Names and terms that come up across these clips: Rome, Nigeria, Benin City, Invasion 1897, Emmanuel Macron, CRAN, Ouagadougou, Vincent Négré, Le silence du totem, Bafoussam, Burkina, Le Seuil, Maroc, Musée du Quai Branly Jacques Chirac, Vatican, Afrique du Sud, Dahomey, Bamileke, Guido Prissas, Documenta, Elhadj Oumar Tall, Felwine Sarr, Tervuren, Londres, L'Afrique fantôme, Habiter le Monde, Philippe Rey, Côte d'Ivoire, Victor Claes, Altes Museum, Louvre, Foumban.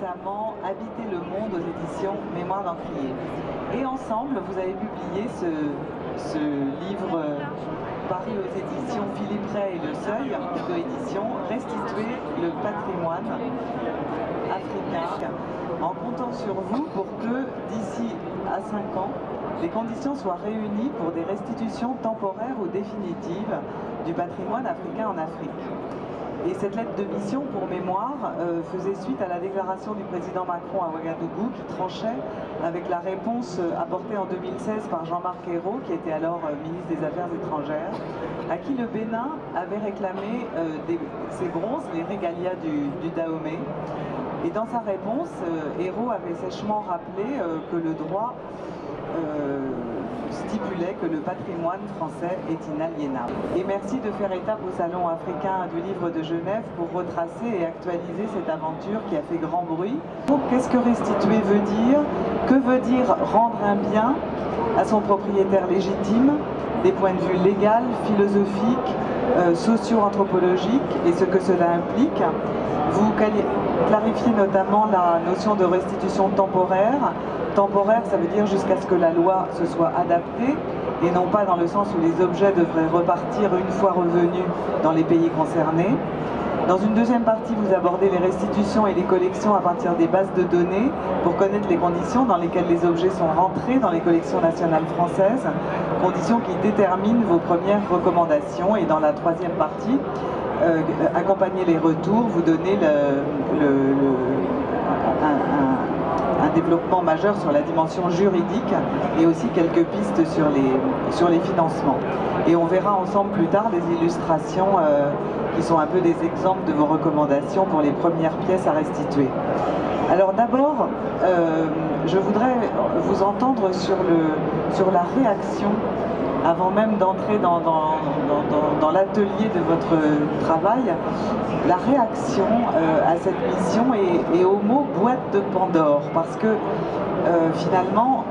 récemment Habiter le Monde aux éditions Mémoire d'Encrier. Et ensemble, vous avez publié ce livre paru aux éditions Philippe Rey et Le Seuil, en auto-édition, Restituer le patrimoine africain, en comptant sur vous pour que d'ici à 5 ans, les conditions soient réunies pour des restitutions temporaires ou définitives du patrimoine africain en Afrique. Et cette lettre de mission, pour mémoire, faisait suite à la déclaration du président Macron à Ouagadougou qui tranchait avec la réponse apportée en 2016 par Jean-Marc Ayrault, qui était alors ministre des Affaires étrangères, à qui le Bénin avait réclamé ses bronzes, les régalias du Dahomey. Et dans sa réponse, Ayrault avait sèchement rappelé que le droit stipulait que le patrimoine français est inaliénable. Et merci de faire étape au Salon africain du Livre de Genève pour retracer et actualiser cette aventure qui a fait grand bruit. Qu'est-ce que restituer veut dire? Que veut dire rendre un bien à son propriétaire légitime, des points de vue légal, philosophique, socio-anthropologique, et ce que cela implique? Vous clarifiez notamment la notion de restitution temporaire. Temporaire, ça veut dire jusqu'à ce que la loi se soit adaptée, et non pas dans le sens où les objets devraient repartir une fois revenus dans les pays concernés. Dans une deuxième partie, vous abordez les restitutions et les collections à partir des bases de données pour connaître les conditions dans lesquelles les objets sont rentrés dans les collections nationales françaises, conditions qui déterminent vos premières recommandations. Et dans la troisième partie, accompagner les retours, vous donnez un développement majeur sur la dimension juridique et aussi quelques pistes sur les financements. Et on verra ensemble plus tard des illustrations qui sont un peu des exemples de vos recommandations pour les premières pièces à restituer. Alors d'abord, je voudrais vous entendre sur la réaction, avant même d'entrer dans l'atelier de votre travail, la réaction à cette mission et au mot « boîte de Pandore », parce que finalement,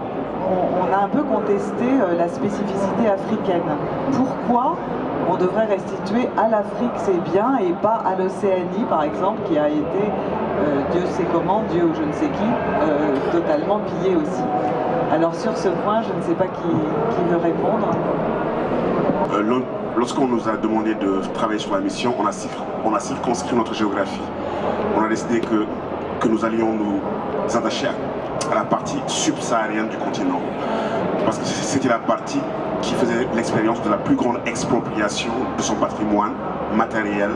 on a un peu contesté la spécificité africaine. Pourquoi on devrait restituer à l'Afrique ses biens et pas à l'Océanie, par exemple, qui a été, Dieu sait comment, Dieu ou je ne sais qui, totalement pillé aussi. Alors sur ce point, je ne sais pas qui veut répondre. Lorsqu'on nous a demandé de travailler sur la mission, on a circonscrit notre géographie. On a décidé que nous allions nous attacher à la partie subsaharienne du continent. Parce que c'était la partie qui faisait l'expérience de la plus grande expropriation de son patrimoine matériel,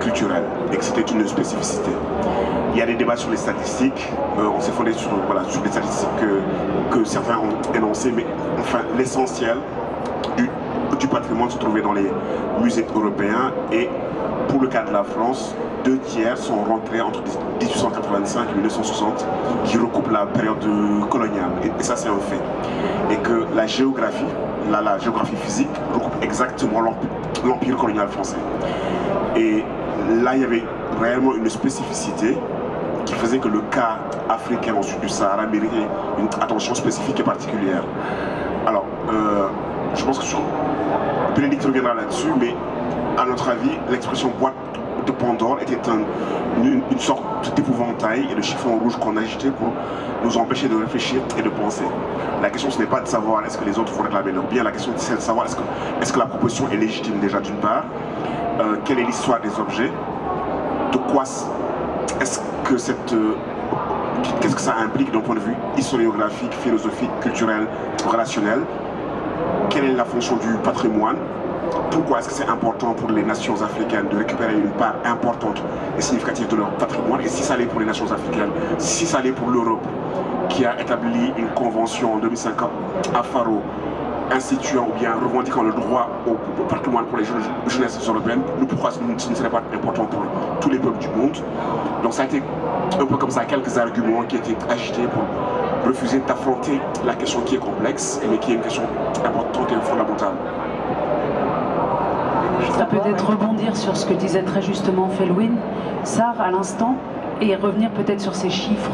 culturel, et que c'était une spécificité. Il y a des débats sur les statistiques, on s'est fondé sur les statistiques que certains ont énoncées, mais enfin l'essentiel du patrimoine se trouvait dans les musées européens, et pour le cas de la France, 2 tiers sont rentrés entre 1885 et 1960, qui recoupent la période coloniale, et ça c'est un fait. Et que la géographie, la géographie physique recoupe exactement l'empire colonial français. Et là, il y avait réellement une spécificité qui faisait que le cas africain au sud du Sahara méritait une attention spécifique et particulière. Alors, je pense que Bénédicte reviendra là-dessus, mais à notre avis, l'expression « boîte de Pandore » était une sorte d'épouvantail et de chiffon rouge qu'on agitait pour nous empêcher de réfléchir et de penser. La question, ce n'est pas de savoir est-ce que les autres vont réclamer leur bien, la question c'est de savoir est-ce que la proposition est légitime déjà d'une part, quelle est l'histoire des objets, de quoi est-ce que qu'est-ce que ça implique d'un point de vue historiographique, philosophique, culturel, relationnel, quelle est la fonction du patrimoine, pourquoi est-ce que c'est important pour les nations africaines de récupérer une part importante et significative de leur patrimoine, et si ça l'est pour les nations africaines, si ça l'est pour l'Europe, qui a établi une convention en 2050 à Faro, instituant ou bien revendiquant le droit au patrimoine pour les jeunesses européennes, nous pourquoi ce ne serait pas important pour tous les peuples du monde. Donc ça a été un peu comme ça, quelques arguments qui étaient agités pour refuser d'affronter la question qui est complexe, mais qui est une question importante et fondamentale. Je voudrais peut-être rebondir sur ce que disait très justement Felwine Sarr à l'instant, et revenir peut-être sur ces chiffres,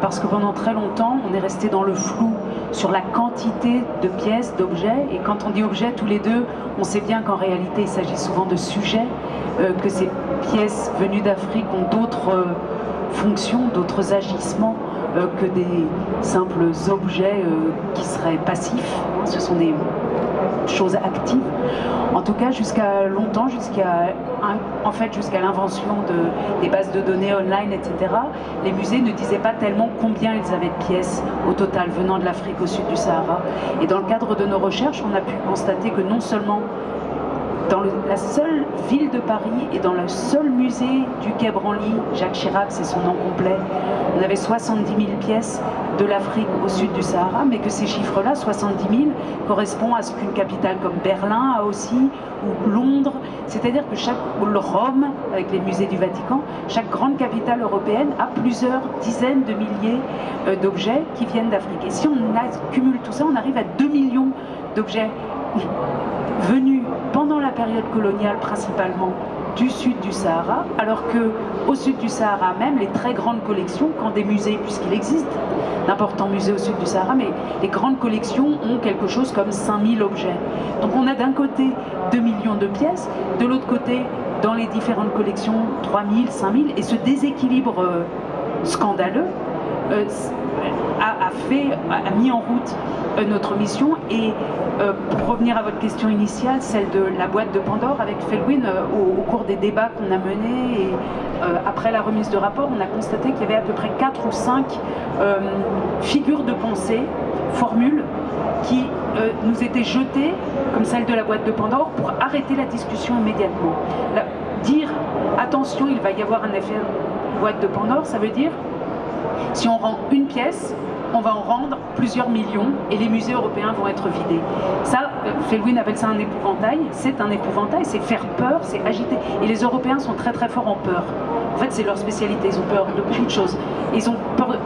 parce que pendant très longtemps, on est resté dans le flou sur la quantité de pièces, d'objets, et quand on dit objets, tous les deux, on sait bien qu'en réalité, il s'agit souvent de sujets, que ces pièces venues d'Afrique ont d'autres fonction d'autres agissements que des simples objets qui seraient passifs. Ce sont des choses actives. En tout cas, jusqu'à longtemps, jusqu'à l'invention des bases de données online, etc., les musées ne disaient pas tellement combien ils avaient de pièces au total venant de l'Afrique au sud du Sahara. Et dans le cadre de nos recherches, on a pu constater que non seulement dans la seule ville de Paris et dans le seul musée du Quai Branly, Jacques Chirac, c'est son nom complet, on avait 70 000 pièces de l'Afrique au sud du Sahara, mais que ces chiffres-là, 70 000, correspondent à ce qu'une capitale comme Berlin a aussi, ou Londres, c'est-à-dire que Rome, avec les musées du Vatican, chaque grande capitale européenne a plusieurs dizaines de milliers d'objets qui viennent d'Afrique. Et si on cumule tout ça, on arrive à 2 millions d'objets venus pendant la période coloniale principalement du sud du Sahara, alors qu'au sud du Sahara même, les très grandes collections, quand des musées, puisqu'il existe d'importants musées au sud du Sahara, mais les grandes collections ont quelque chose comme 5000 objets. Donc on a d'un côté 2 millions de pièces, de l'autre côté, dans les différentes collections, 3000, 5000, et ce déséquilibre scandaleux a mis en route notre mission. Et pour revenir à votre question initiale, celle de la boîte de Pandore avec Felwine, au cours des débats qu'on a menés et après la remise de rapport, on a constaté qu'il y avait à peu près 4 ou 5 figures de pensée, formules, qui nous étaient jetées, comme celle de la boîte de Pandore, pour arrêter la discussion immédiatement. Dire attention, il va y avoir un effet boîte de Pandore, ça veut dire si on rend une pièce, on va en rendre plusieurs millions et les musées européens vont être vidés. Ça, Felwine appelle ça un épouvantail. C'est un épouvantail, c'est faire peur, c'est agiter. Et les Européens sont très très forts en peur. En fait, c'est leur spécialité, ils ont peur de beaucoup de choses. Ils ont peur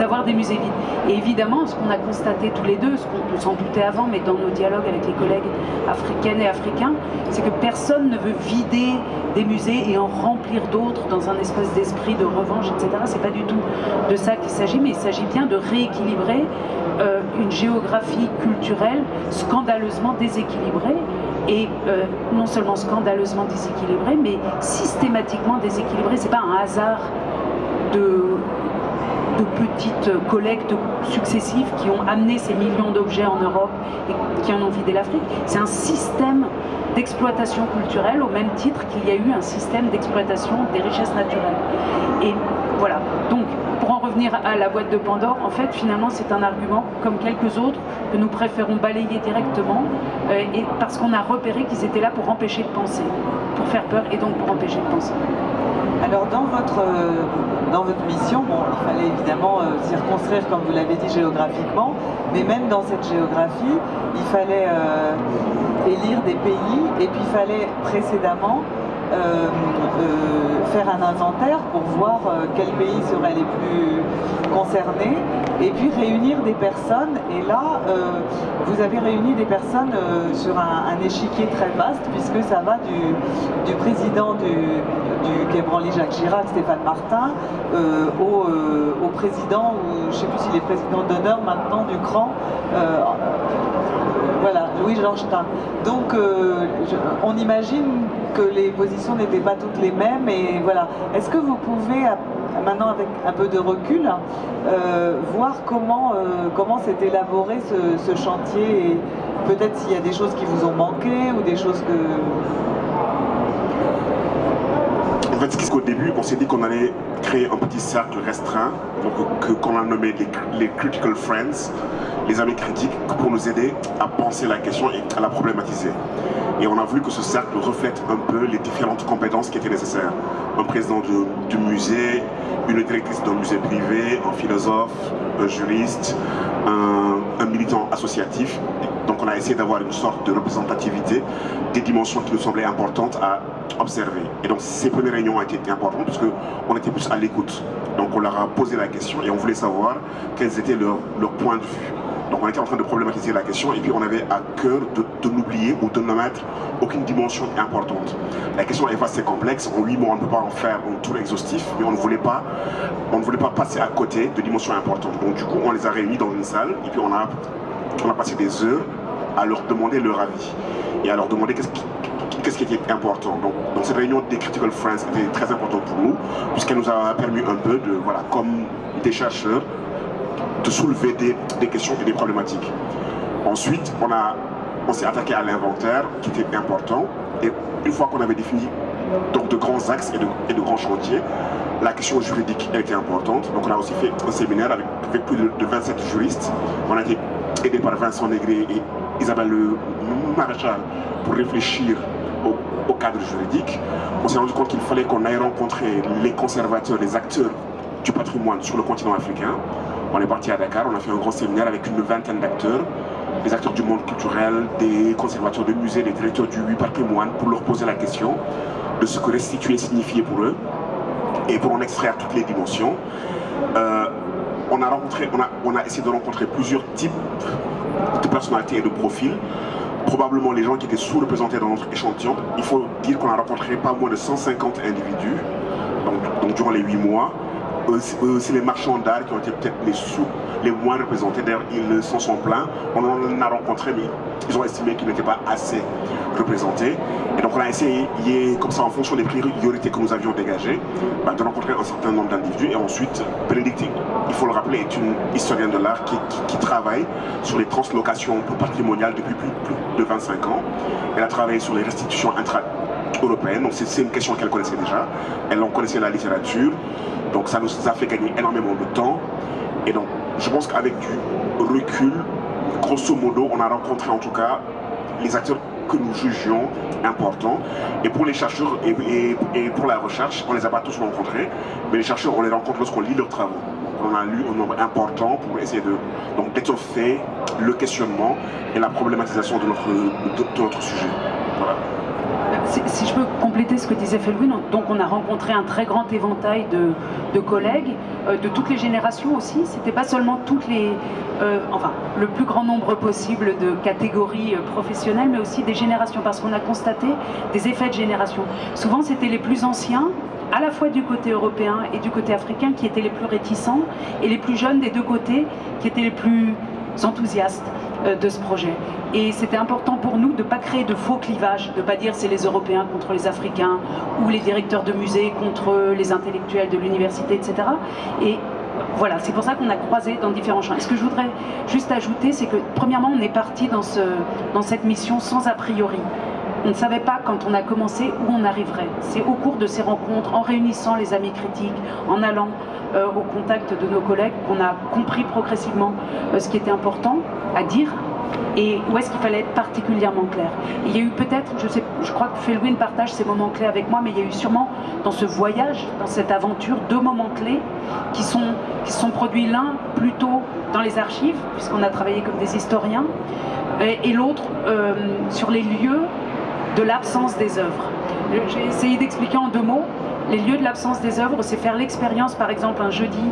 d'avoir des musées vides. Et évidemment, ce qu'on a constaté tous les deux, ce qu'on s'en doutait avant, mais dans nos dialogues avec les collègues africaines et africains, c'est que personne ne veut vider des musées et en remplir d'autres dans un espèce d'esprit de revanche, etc. C'est pas du tout de ça qu'il s'agit, mais il s'agit bien de rééquilibrer une géographie culturelle scandaleusement déséquilibrée, et non seulement scandaleusement déséquilibrée, mais systématiquement déséquilibrée. C'est pas un hasard de petites collectes successives qui ont amené ces millions d'objets en Europe et qui en ont vidé l'Afrique. C'est un système d'exploitation culturelle au même titre qu'il y a eu un système d'exploitation des richesses naturelles. Et voilà. Donc, pour en revenir à la boîte de Pandore, en fait, finalement, c'est un argument, comme quelques autres, que nous préférons balayer directement, et parce qu'on a repéré qu'ils étaient là pour empêcher de penser, pour faire peur et donc pour empêcher de penser. Alors dans votre mission, bon, il fallait évidemment circonscrire, comme vous l'avez dit, géographiquement, mais même dans cette géographie, il fallait élire des pays, et puis il fallait précédemment faire un inventaire pour voir quels pays seraient les plus concernés, et puis réunir des personnes. Et là, vous avez réuni des personnes sur un échiquier très vaste, puisque ça va du président du Quai Branly Jacques Chirac, Stéphane Martin, au président, ou je ne sais plus s'il est président d'honneur maintenant du CRAN, voilà, Louis-Georges Tain. Donc on imagine que les positions n'étaient pas toutes les mêmes, et voilà. Est-ce que vous pouvez, maintenant avec un peu de recul, voir comment s'est élaboré ce chantier, et peut-être s'il y a des choses qui vous ont manqué ou des choses que... En fait, c'est qu'au début, on s'est dit qu'on allait créer un petit cercle restreint, donc qu'on a nommé les Critical Friends, les amis critiques, pour nous aider à penser la question et à la problématiser. Et on a voulu que ce cercle reflète un peu les différentes compétences qui étaient nécessaires. Un président du musée, une directrice d'un musée privé, un philosophe, un juriste, un militant associatif. Donc on a essayé d'avoir une sorte de représentativité des dimensions qui nous semblaient importantes à observer. Et donc ces premières réunions ont été importantes parce qu'on était plus à l'écoute. Donc on leur a posé la question et on voulait savoir quels étaient leurs points de vue. Donc on était en train de problématiser la question, et puis on avait à cœur de n'oublier ou de ne mettre aucune dimension importante. La question est vaste et complexe, en 8 mots on ne peut pas en faire un tour exhaustif, mais on ne voulait pas passer à côté de dimensions importantes. Donc du coup on les a réunis dans une salle, et puis on a passé des heures à leur demander leur avis, et à leur demander qu'est-ce qui était important. Donc cette réunion des Critical Friends était très importante pour nous, puisqu'elle nous a permis un peu de, voilà, comme des chercheurs, de soulever des questions et des problématiques. Ensuite, on s'est attaqué à l'inventaire, qui était important, et une fois qu'on avait défini donc, de grands axes et de grands chantiers, la question juridique a été importante. Donc on a aussi fait un séminaire avec plus de 27 juristes. On a été aidé par Vincent Négré et Isabelle Le Maréchal pour réfléchir au cadre juridique. On s'est rendu compte qu'il fallait qu'on aille rencontrer les conservateurs, les acteurs du patrimoine sur le continent africain. On est parti à Dakar, on a fait un grand séminaire avec une vingtaine d'acteurs, des acteurs du monde culturel, des conservateurs de musées, des directeurs du patrimoine, pour leur poser la question de ce que restituer signifiait pour eux et pour en extraire toutes les dimensions. On a essayé de rencontrer plusieurs types de personnalités et de profils. Probablement les gens qui étaient sous-représentés dans notre échantillon. Il faut dire qu'on a rencontré pas moins de 150 individus, donc durant les 8 mois. C'est les marchands d'art qui ont été peut-être les moins représentés. D'ailleurs, ils s'en sont plaints. On en a rencontré, mais ils ont estimé qu'ils n'étaient pas assez représentés. Et donc, on a essayé, comme ça, en fonction des priorités que nous avions dégagées, de rencontrer un certain nombre d'individus. Et ensuite, Bénédicte, il faut le rappeler, est une historienne de l'art qui travaille sur les translocations patrimoniales depuis plus de 25 ans. Elle a travaillé sur les restitutions intra-européennes. Donc, c'est une question qu'elle connaissait déjà. Elle en connaissait la littérature. Donc ça nous a fait gagner énormément de temps. Et donc je pense qu'avec du recul, grosso modo, on a rencontré en tout cas les acteurs que nous jugions importants. Et pour les chercheurs et pour la recherche, on ne les a pas tous rencontrés, mais les chercheurs, on les rencontre lorsqu'on lit leurs travaux. On a lu un nombre important pour essayer d'étoffer le questionnement et la problématisation de notre sujet. Voilà. Si je peux compléter ce que disait Felwine, donc on a rencontré un très grand éventail de collègues, de toutes les générations aussi. C'était pas seulement le plus grand nombre possible de catégories professionnelles, mais aussi des générations, parce qu'on a constaté des effets de génération. Souvent, c'était les plus anciens, à la fois du côté européen et du côté africain, qui étaient les plus réticents, et les plus jeunes des deux côtés, qui étaient les plus enthousiastes de ce projet. Et c'était important pour nous de ne pas créer de faux clivages, de ne pas dire c'est les Européens contre les Africains ou les directeurs de musées contre les intellectuels de l'université, etc. Et voilà, c'est pour ça qu'on a croisé dans différents champs. Et ce que je voudrais juste ajouter, c'est que premièrement, on est parti dans cette mission sans a priori. On ne savait pas quand on a commencé où on arriverait. C'est au cours de ces rencontres, en réunissant les amis critiques, en allant au contact de nos collègues, qu'on a compris progressivement ce qui était important à dire et où est-ce qu'il fallait être particulièrement clair. Il y a eu peut-être, je crois que Felwine partage ces moments clés avec moi, mais il y a eu sûrement dans ce voyage, dans cette aventure, deux moments clés qui sont produits, l'un plutôt dans les archives, puisqu'on a travaillé comme des historiens, et l'autre sur les lieux de l'absence des œuvres. J'ai essayé d'expliquer en deux mots. Les lieux de l'absence des œuvres, c'est faire l'expérience, par exemple, un jeudi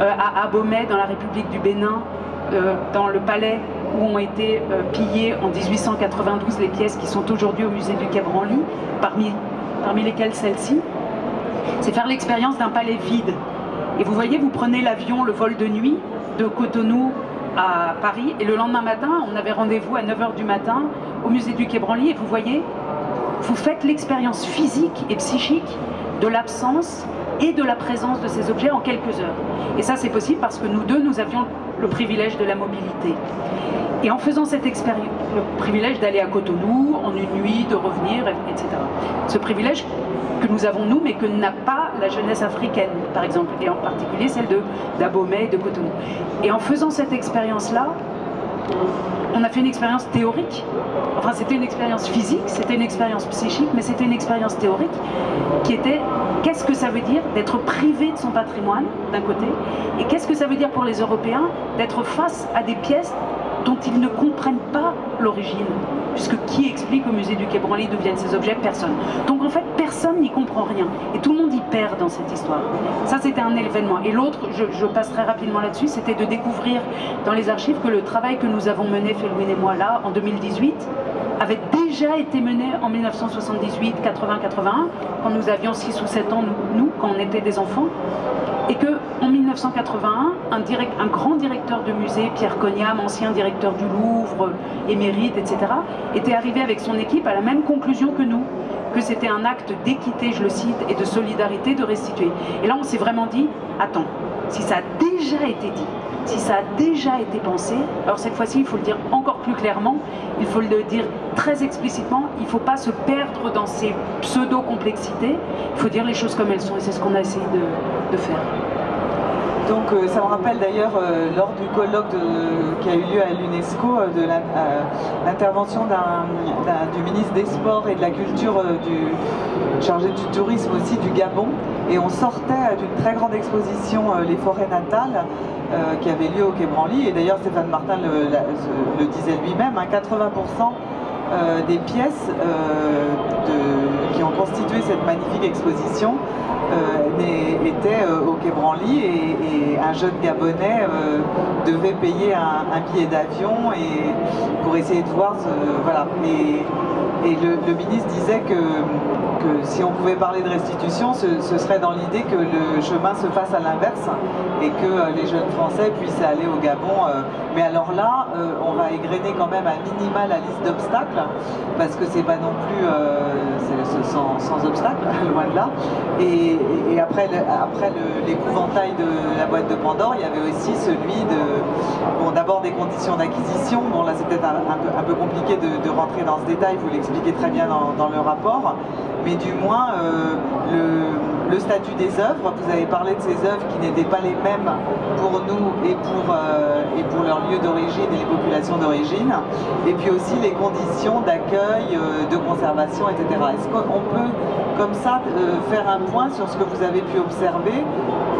à Abomey, dans la République du Bénin, dans le palais où ont été pillées en 1892 les pièces qui sont aujourd'hui au musée du Quai Branly, parmi lesquelles celle-ci. C'est faire l'expérience d'un palais vide. Et vous voyez, vous prenez l'avion, le vol de nuit, de Cotonou à Paris, et le lendemain matin, on avait rendez-vous à 9 h du matin au musée du Quai Branly, et vous voyez, vous faites l'expérience physique et psychique de l'absence et de la présence de ces objets en quelques heures. Et ça, c'est possible parce que nous deux, nous avions le privilège de la mobilité. Et en faisant cette expérience, le privilège d'aller à Cotonou en une nuit, de revenir, etc. Ce privilège que nous avons, nous, mais que n'a pas la jeunesse africaine, par exemple, et en particulier celle d'Abomey et de Cotonou. Et en faisant cette expérience-là, on a fait une expérience théorique, enfin c'était une expérience physique, c'était une expérience psychique, mais c'était une expérience théorique qui était qu'est-ce que ça veut dire d'être privé de son patrimoine d'un côté, et qu'est-ce que ça veut dire pour les Européens d'être face à des pièces dont ils ne comprennent pas l'origine, puisque qui explique au musée du Quai Branly d'où viennent ces objets? Personne. Donc en fait, personne n'y comprend rien, et tout le monde y perd dans cette histoire. Ça, c'était un événement. Et l'autre, je passerai rapidement là-dessus, c'était de découvrir dans les archives que le travail que nous avons mené, Felwine et moi, là, en 2018, avait déjà été menée en 1978, 80, 81, quand nous avions 6 ou 7 ans, nous, quand on était des enfants, et qu'en 1981, un grand directeur de musée, Pierre Cognam, ancien directeur du Louvre, émérite, etc., était arrivé avec son équipe à la même conclusion que nous, que c'était un acte d'équité, je le cite, et de solidarité de restituer. Et là, on s'est vraiment dit, attends, si ça a déjà été dit, si ça a déjà été pensé, alors cette fois-ci, il faut le dire encore plus clairement, il faut le dire très explicitement, il ne faut pas se perdre dans ces pseudo-complexités, il faut dire les choses comme elles sont, et c'est ce qu'on a essayé de faire. Donc ça me rappelle d'ailleurs, lors du colloque qui a eu lieu à l'UNESCO, de l'intervention du ministre des Sports et de la Culture, chargé du tourisme aussi, du Gabon. Et on sortait d'une très grande exposition Les forêts natales, qui avait lieu au Quai Branly. Et d'ailleurs Stéphane Martin le disait lui-même, hein, 80% des pièces qui ont constitué cette magnifique exposition était au Quai Branly, et un jeune Gabonais devait payer un billet d'avion pour essayer de voir ce, voilà. Et le ministre disait que si on pouvait parler de restitution, ce serait dans l'idée que le chemin se fasse à l'inverse et que les jeunes Français puissent aller au Gabon. Mais alors là, on va égrener quand même à minima la liste d'obstacles, parce que c'est pas non plus sans obstacle, loin de là. Et après l'épouvantail de la boîte de Pandore, il y avait aussi celui de... Bon, d'abord des conditions d'acquisition. Bon, là c'est peut-être un peu compliqué de rentrer dans ce détail, vous l'expliquez très bien dans le rapport. Mais du moins, le statut des œuvres, vous avez parlé de ces œuvres qui n'étaient pas les mêmes pour nous et pour leur lieu d'origine et les populations d'origine, et puis aussi les conditions d'accueil, de conservation, etc. Est-ce qu'on peut, comme ça, faire un point sur ce que vous avez pu observer?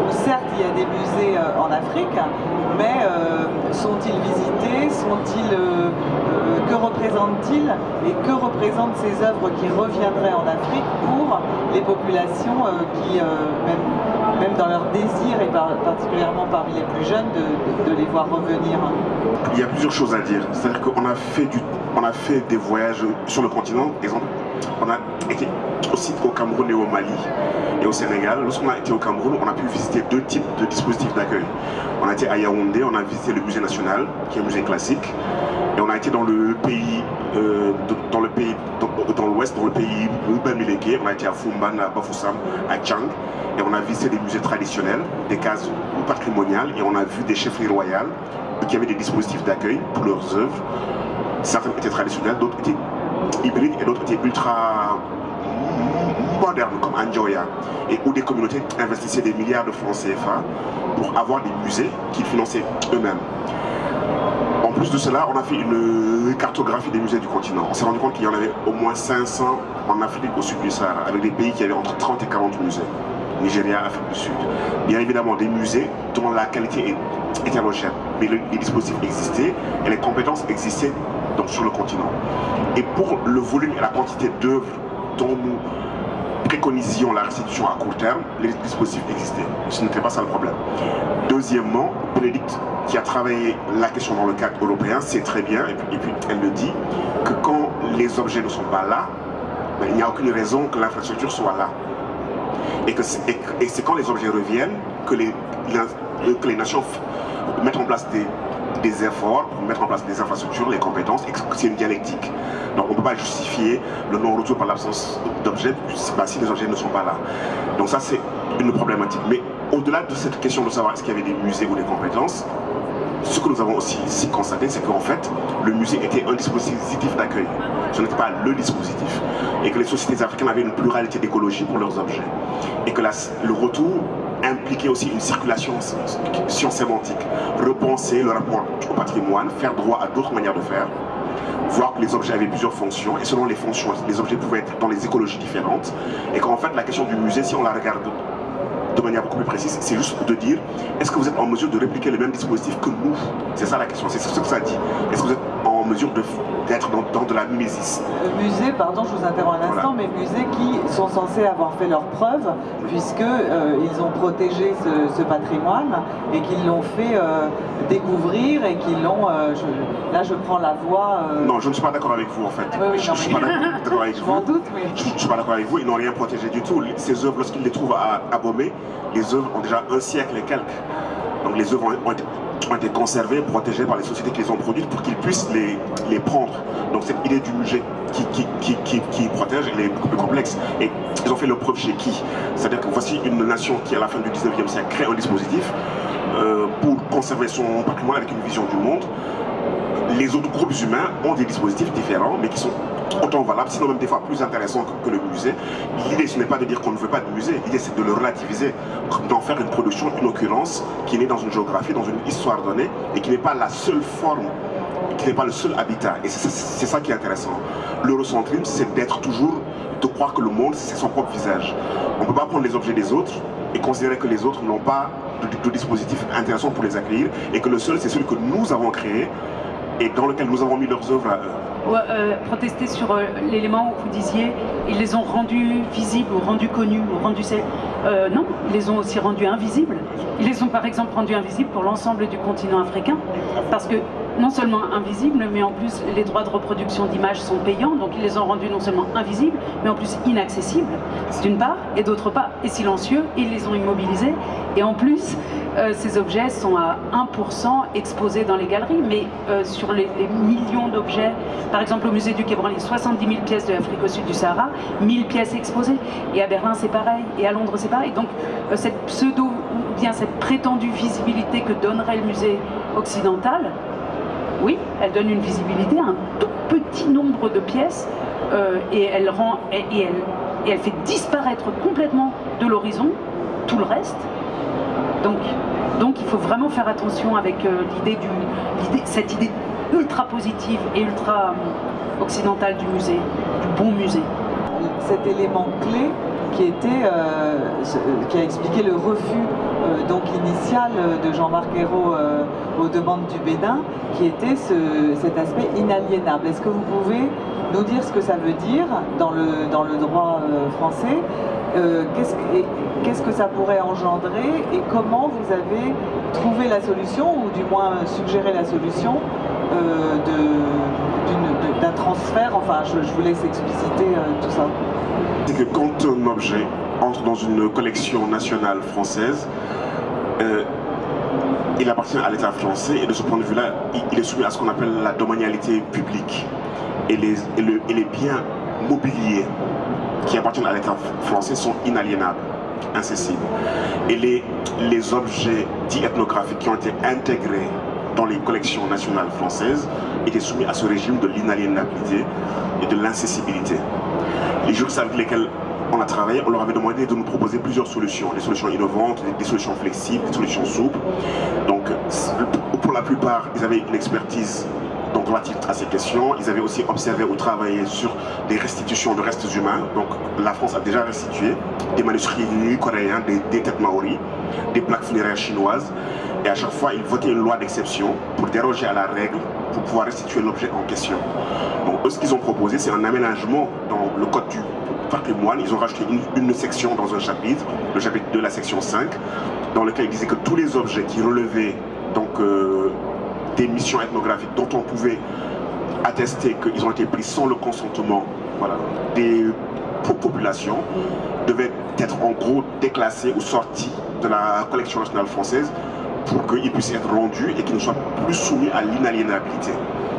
Certes, il y a des musées en Afrique, mais sont-ils visités? Que représentent-ils? Et que représentent ces œuvres qui reviendraient en Afrique pour les populations qui, même dans leur désir, et particulièrement parmi les plus jeunes, de les voir revenir? Il y a plusieurs choses à dire. C'est-à-dire qu'on a fait des voyages sur le continent, par exemple. On a été aussi au Cameroun et au Mali et au Sénégal. Lorsqu'on a été au Cameroun, on a pu visiter 2 types de dispositifs d'accueil. On a été à Yaoundé, on a visité le musée national, qui est un musée classique, et on a été dans le pays, dans l'ouest, dans le pays Bamileke. On a été à Foumban, à Bafoussam, à Tchang, et on a visité des musées traditionnels, des cases patrimoniales, et on a vu des chefferies royales qui avaient des dispositifs d'accueil pour leurs œuvres. Certains étaient traditionnels, d'autres étaient hybrides et d'autres étaient ultra modernes comme Nigeria, et où des communautés investissaient des milliards de francs CFA pour avoir des musées qu'ils finançaient eux-mêmes. En plus de cela, on a fait une cartographie des musées du continent. On s'est rendu compte qu'il y en avait au moins 500 en Afrique au sud du Sahara, avec des pays qui avaient entre 30 et 40 musées. Nigeria, Afrique du Sud. Bien évidemment des musées dont la qualité est hétérogène, mais les dispositifs existaient et les compétences existaient sur le continent. Et pour le volume et la quantité d'œuvres dont nous préconisions la restitution à court terme, les dispositifs existaient. Ce n'était pas ça le problème. Deuxièmement, Bénédicte, qui a travaillé la question dans le cadre européen, sait très bien, et puis elle le dit, que quand les objets ne sont pas là, ben, il n'y a aucune raison que l'infrastructure soit là. Et c'est quand les objets reviennent que les nations mettent en place des efforts pour mettre en place des infrastructures, les compétences, et c'est une dialectique. Donc on ne peut pas justifier le non-retour par l'absence d'objets si les objets ne sont pas là. Donc ça c'est une problématique. Mais au-delà de cette question de savoir est-ce qu'il y avait des musées ou des compétences, ce que nous avons aussi constaté, c'est qu'en fait, le musée était un dispositif d'accueil. Ce n'était pas le dispositif. Et que les sociétés africaines avaient une pluralité d'écologie pour leurs objets. Et que le retour impliquait aussi une circulation sémantique. Repenser le rapport au patrimoine, faire droit à d'autres manières de faire. Voir que les objets avaient plusieurs fonctions, et selon les fonctions, les objets pouvaient être dans des écologies différentes. Et qu'en fait, la question du musée, si on la regarde de manière beaucoup plus précise, c'est juste de dire, est-ce que vous êtes en mesure de répliquer les mêmes dispositifs que nous? C'est ça la question, c'est ce que ça dit. Est-ce que vous êtes en en mesure d'être dans de la mimésis. Musées, pardon, je vous interromps un instant, mais musées qui sont censés avoir fait leurs preuves, puisque ils ont protégé ce patrimoine et qu'ils l'ont fait découvrir et qu'ils l'ont... là, je prends la voie... Non, je ne suis pas d'accord avec vous, en fait. Oui, je ne suis pas d'accord avec vous. Je ne suis pas d'accord avec vous, ils n'ont rien protégé du tout. Ces œuvres, lorsqu'ils les trouvent à Abomey, les œuvres ont déjà un siècle et quelques. Donc les œuvres ont été conservées, protégées par les sociétés qui les ont produites pour qu'ils puissent les prendre. Donc cette idée du musée qui protège, elle est beaucoup plus complexe. Et ils ont fait leur preuve chez qui? C'est-à-dire que voici une nation qui, à la fin du 19e siècle, crée un dispositif pour conserver son patrimoine avec une vision du monde. Les autres groupes humains ont des dispositifs différents, mais qui sont autant valables, sinon même des fois plus intéressants que le musée. L'idée, ce n'est pas de dire qu'on ne veut pas de musée, l'idée c'est de le relativiser, d'en faire une production, une occurrence qui naît dans une géographie, dans une histoire donnée, et qui n'est pas la seule forme, qui n'est pas le seul habitat. Et c'est ça qui est intéressant. L'eurocentrisme, c'est d'être toujours, de croire que le monde, c'est son propre visage. On ne peut pas prendre les objets des autres et considérer que les autres n'ont pas de dispositif intéressant pour les accueillir, et que le seul, c'est celui que nous avons créé, et dans lequel nous avons mis leurs œuvres à eux. Ouais, protester sur l'élément où vous disiez, ils les ont rendus visibles, ou rendus connus, ou rendus... non, ils les ont aussi rendus invisibles. Ils les ont par exemple rendus invisibles pour l'ensemble du continent africain, parce que non seulement invisibles, mais en plus les droits de reproduction d'images sont payants, donc ils les ont rendus non seulement invisibles, mais en plus inaccessibles, d'une part, et d'autre part, et silencieux, ils les ont immobilisés, et en plus... ces objets sont à 1% exposés dans les galeries, mais sur les millions d'objets, par exemple au musée du Quai Branly, 70 000 pièces de l'Afrique au sud du Sahara, 1000 pièces exposées, et à Berlin c'est pareil, et à Londres c'est pareil. Donc cette pseudo, ou bien cette prétendue visibilité que donnerait le musée occidental, oui, elle donne une visibilité à un tout petit nombre de pièces, et elle rend, et elle fait disparaître complètement de l'horizon tout le reste. Donc il faut vraiment faire attention avec cette idée ultra positive et ultra occidentale du musée, du bon musée. Cet élément clé qui a expliqué le refus donc initial de Jean-Marc Ayrault aux demandes du Bénin, qui était cet aspect inaliénable. Est-ce que vous pouvez nous dire ce que ça veut dire dans le droit français? Qu'est-ce que ça pourrait engendrer et comment vous avez trouvé la solution, ou du moins suggéré la solution d'un transfert? Enfin, je vous laisse expliciter tout ça. C'est que quand un objet entre dans une collection nationale française, il appartient à l'État français, et de ce point de vue-là, il est soumis à ce qu'on appelle la domanialité publique et les biens mobiliers qui appartiennent à l'État français sont inaliénables, incessibles. Et les objets dits ethnographiques qui ont été intégrés dans les collections nationales françaises étaient soumis à ce régime de l'inaliénabilité et de l'incessibilité. Les juristes avec lesquels on a travaillé, on leur avait demandé de nous proposer plusieurs solutions, des solutions innovantes, des solutions flexibles, des solutions souples. Donc, pour la plupart, ils avaient une expertise donc relative à ces questions. Ils avaient aussi observé ou travaillé sur des restitutions de restes humains. Donc la France a déjà restitué des manuscrits nus coréens, des têtes maoris, des plaques funéraires chinoises. Et à chaque fois, ils votaient une loi d'exception pour déroger à la règle, pour pouvoir restituer l'objet en question. Donc eux, ce qu'ils ont proposé, c'est un aménagement dans le code du patrimoine. Ils ont rajouté une section dans un chapitre, le chapitre 2, la section 5, dans lequel ils disaient que tous les objets qui relevaient donc des missions ethnographiques dont on pouvait attester qu'ils ont été pris sans le consentement des populations devaient être en gros déclassés ou sortis de la collection nationale française pour qu'ils puissent être rendus et qu'ils ne soient plus soumis à l'inaliénabilité.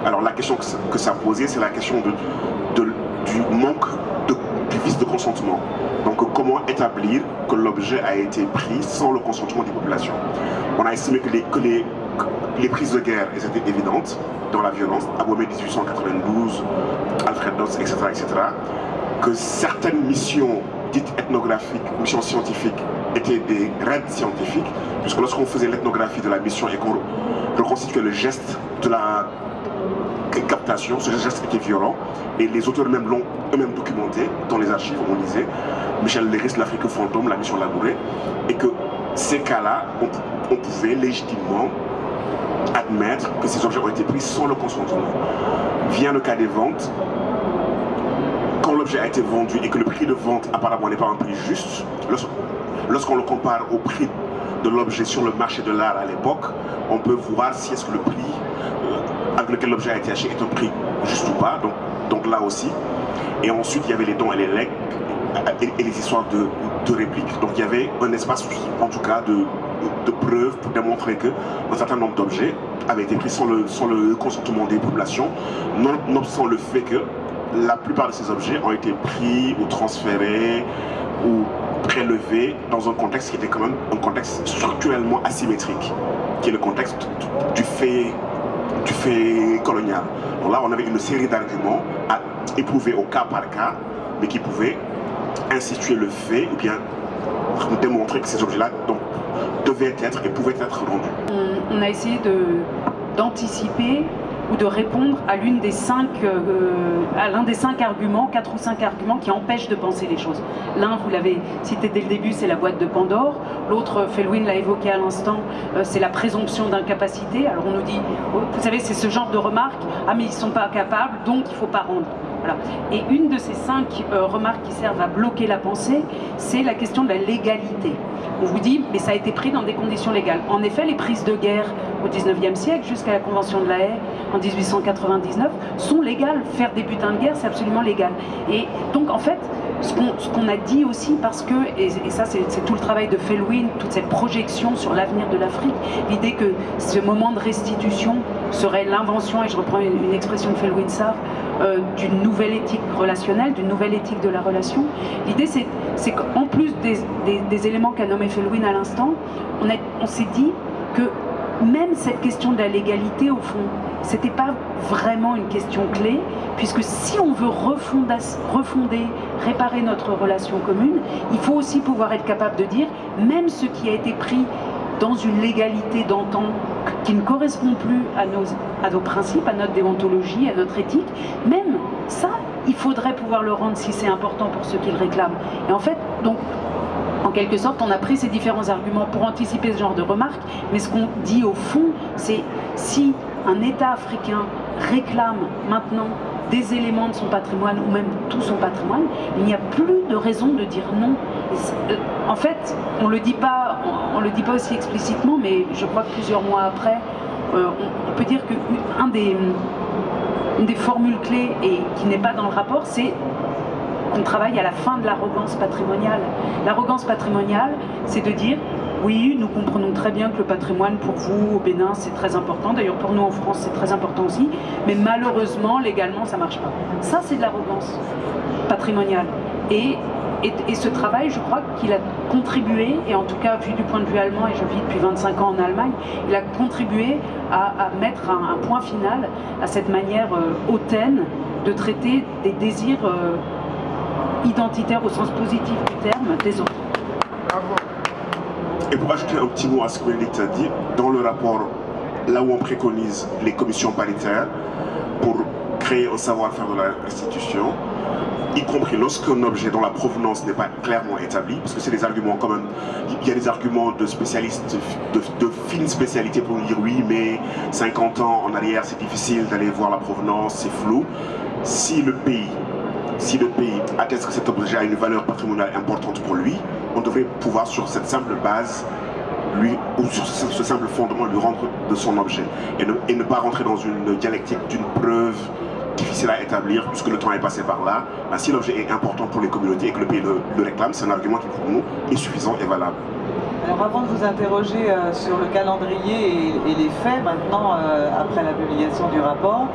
Alors la question que ça posait, c'est la question du manque du vice de consentement. Donc comment établir que l'objet a été pris sans le consentement des populations? On a estimé que les prises de guerre, elles étaient évidentes dans la violence, Abomey 1892, Alfred Doss, etc., que certaines missions dites ethnographiques, missions scientifiques, étaient des raids scientifiques, puisque lorsqu'on faisait l'ethnographie de la mission et qu'on reconstituait le geste de la captation, ce geste était violent, et les auteurs eux-mêmes l'ont eux-mêmes documenté dans les archives, on lisait, Michel Léris, l'Afrique fantôme, la mission Labouré, et que ces cas-là, on pouvait légitimement admettre que ces objets ont été pris sans le consentement. Vient le cas des ventes. Quand l'objet a été vendu et que le prix de vente apparemment n'est pas un prix juste, lorsqu'on le compare au prix de l'objet sur le marché de l'art à l'époque, on peut voir si est-ce que le prix avec lequel l'objet a été acheté est un prix juste ou pas, donc là aussi. Et ensuite il y avait les dons et les legs et les histoires de répliques. Donc il y avait un espace en tout cas de preuves pour démontrer qu'un certain nombre d'objets avaient été pris sans le consentement des populations, nonobstant le fait que la plupart de ces objets ont été pris ou transférés ou prélevés dans un contexte qui était quand même un contexte structurellement asymétrique, qui est le contexte du fait colonial. Donc là on avait une série d'arguments à éprouver au cas par cas, mais qui pouvaient instituer le fait ou bien démontrer que ces objets-là devaient être et pouvaient être vendus. On a essayé d'anticiper ou de répondre à l'un des cinq arguments, 4 ou 5 arguments qui empêchent de penser les choses. L'un, vous l'avez cité dès le début, c'est la boîte de Pandore. L'autre, Felwine l'a évoqué à l'instant, c'est la présomption d'incapacité. Alors on nous dit, vous savez, c'est ce genre de remarque, ah mais ils ne sont pas capables, donc il ne faut pas rendre. Voilà. Et une de ces 5 remarques qui servent à bloquer la pensée, c'est la question de la légalité. On vous dit, mais ça a été pris dans des conditions légales. En effet, les prises de guerre au 19e siècle, jusqu'à la Convention de La Haye en 1899, sont légales. Faire des butins de guerre, c'est absolument légal. Et donc, en fait, ce qu'on a dit aussi, parce que, et ça c'est tout le travail de Felwine, toute cette projection sur l'avenir de l'Afrique, l'idée que ce moment de restitution serait l'invention, et je reprends une expression de Felwine Sarr, d'une nouvelle éthique relationnelle, d'une nouvelle éthique de la relation. L'idée c'est qu'en plus des éléments qu'a nommé Felwine à l'instant, on s'est dit que même cette question de la légalité, au fond, c'était pas vraiment une question clé, puisque si on veut refonder, réparer notre relation commune, il faut aussi pouvoir être capable de dire, même ce qui a été pris dans une légalité d'antan, qui ne correspond plus à nos principes, à notre déontologie, à notre éthique, même ça, il faudrait pouvoir le rendre si c'est important pour ceux qui le réclament. Et en fait, donc, en quelque sorte, on a pris ces différents arguments pour anticiper ce genre de remarques, mais ce qu'on dit au fond, c'est si un État africain réclame maintenant des éléments de son patrimoine, ou même tout son patrimoine, il n'y a plus de raison de dire non. En fait, on le dit pas aussi explicitement, mais je crois que plusieurs mois après, on peut dire qu'une des formules clés, et qui n'est pas dans le rapport, c'est qu'on travaille à la fin de l'arrogance patrimoniale. L'arrogance patrimoniale, c'est de dire, oui, nous comprenons très bien que le patrimoine, pour vous, au Bénin, c'est très important. D'ailleurs, pour nous, en France, c'est très important aussi. Mais malheureusement, légalement, ça ne marche pas. Ça, c'est de l'arrogance patrimoniale. Et ce travail, je crois qu'il a contribué, et en tout cas, vu du point de vue allemand, et je vis depuis 25 ans en Allemagne, il a contribué à mettre un point final à cette manière hautaine de traiter des désirs identitaires au sens positif du terme des autres. Bravo. Et pour ajouter un petit mot à ce que Bénédicte a dit, dans le rapport, là où on préconise les commissions paritaires pour créer un savoir-faire de la restitution, y compris lorsqu'un objet dont la provenance n'est pas clairement établie, parce que c'est des arguments quand même, il y a des arguments de spécialistes, de fines spécialités pour dire oui, mais 50 ans en arrière, c'est difficile d'aller voir la provenance, c'est flou. Si le pays atteste que cet objet a une valeur patrimoniale importante pour lui, on devrait pouvoir sur cette simple base, ou sur ce simple fondement, lui rendre de son objet. Et ne pas rentrer dans une dialectique d'une preuve difficile à établir, puisque le temps est passé par là. Ben, si l'objet est important pour les communautés et que le pays le réclame, c'est un argument qui pour nous est suffisant et valable. Alors avant de vous interroger sur le calendrier et les faits, maintenant, après la publication du rapport,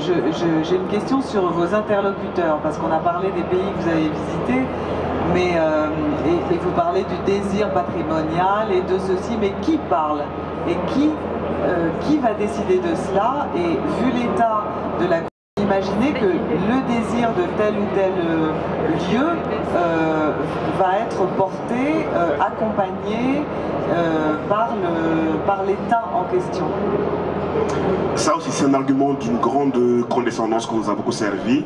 j'ai une question sur vos interlocuteurs, parce qu'on a parlé des pays que vous avez visités, mais, et vous parlez du désir patrimonial et de ceci, mais qui parle et qui va décider de cela? Et vu l'état de la... Imaginez que le désir de tel ou tel lieu va être porté, accompagné par l'État en question. Ça aussi, c'est un argument d'une grande condescendance qui nous a beaucoup servi.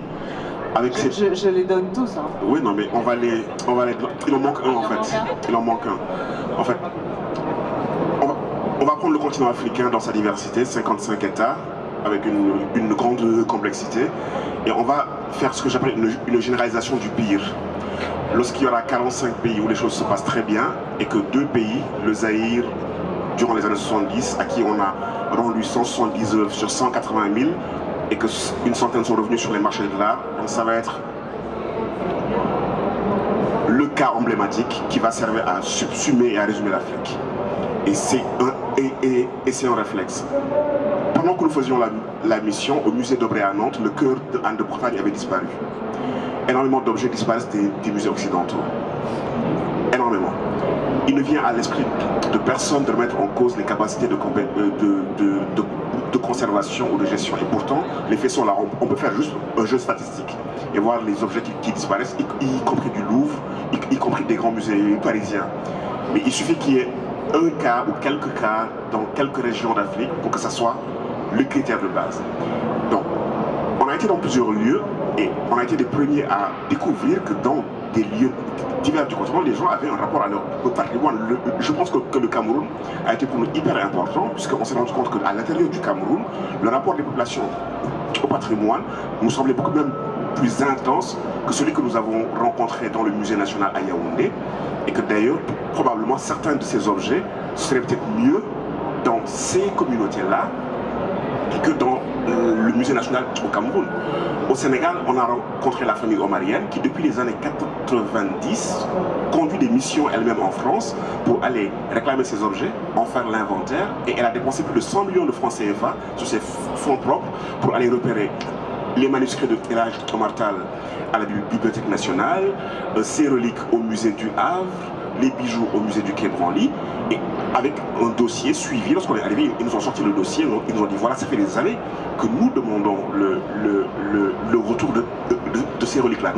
Avec je les donne tous. Hein. Oui, non, mais on va les... Il en manque un, en fait. En fait, on va prendre le continent africain dans sa diversité, 55 États, avec une grande complexité. Et on va faire ce que j'appelle une généralisation du pire. Lorsqu'il y aura 45 pays où les choses se passent très bien, et que deux pays, le Zaïre, durant les années 70, à qui on a rendu 170 œuvres sur 180 000, et qu'une centaine sont revenus sur les marchés de l'art, donc ça va être le cas emblématique qui va servir à subsumer et à résumer l'Afrique. Et c'est un réflexe. Pendant que nous faisions la mission au musée d'Obray à Nantes, le cœur de Anne de Bretagne avait disparu. Énormément d'objets disparaissent des musées occidentaux. Énormément. Il ne vient à l'esprit de personne de remettre en cause les capacités de conservation ou de gestion. Et pourtant, les faits sont là. On peut faire juste un jeu statistique et voir les objets qui disparaissent, y compris du Louvre, y compris des grands musées parisiens. Mais il suffit qu'il y ait un cas ou quelques cas dans quelques régions d'Afrique pour que ça soit le critère de base. Donc, on a été dans plusieurs lieux et on a été des premiers à découvrir que dans des lieux divers du continent, les gens avaient un rapport à leur patrimoine. Je pense que le Cameroun a été pour nous hyper important, puisqu'on s'est rendu compte qu'à l'intérieur du Cameroun, le rapport des populations au patrimoine nous semblait beaucoup même plus intense que celui que nous avons rencontré dans le musée national à Yaoundé, et que d'ailleurs, probablement, certains de ces objets seraient peut-être mieux dans ces communautés-là que dans le musée national au Cameroun. Au Sénégal, on a rencontré la famille omarienne qui, depuis les années 90, conduit des missions elle-même en France pour aller réclamer ses objets, en faire l'inventaire, et elle a dépensé plus de 100 millions de francs CFA sur ses fonds propres pour aller repérer les manuscrits de Elhadj Oumar Tall à la Bibliothèque nationale, ses reliques au musée du Havre, les bijoux au musée du Quai Branly, et avec un dossier suivi. Lorsqu'on est arrivé, ils nous ont sorti le dossier, ils nous ont dit voilà, ça fait des années que nous demandons le retour de ces reliques-là.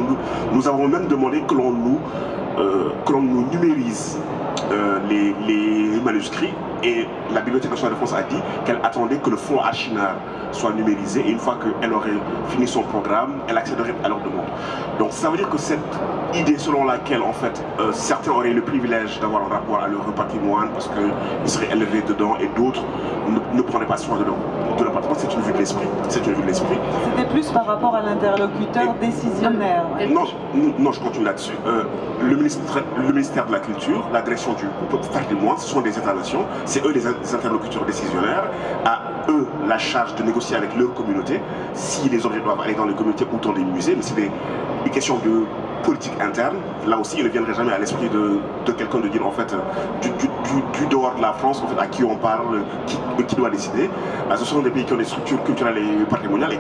Nous avons même demandé que l'on nous numérise les manuscrits, et la Bibliothèque nationale de France a dit qu'elle attendait que le fonds Achina soit numérisé, et une fois qu'elle aurait fini son programme, elle accéderait à leur demande. Donc ça veut dire que cette idée selon laquelle en fait certains auraient le privilège d'avoir un rapport à leur patrimoine parce qu'ils seraient élevés dedans et d'autres ne prendraient pas soin de leur patrimoine, c'est une vue de l'esprit. C'était plus par rapport à l'interlocuteur décisionnaire. Non, je continue là-dessus. Le ministère de la Culture, la direction du patrimoine, ce sont des États-nations, c'est eux les interlocuteurs décisionnaires, à eux la charge de négocier avec leur communauté si les objets doivent aller dans les communautés ou dans les musées, mais c'est des questions de politique interne. Là aussi, il ne viendrait jamais à l'esprit de quelqu'un de dire en fait du dehors de la France, en fait, à qui on parle, qui doit décider. Là, ce sont des pays qui ont des structures culturelles et patrimoniales et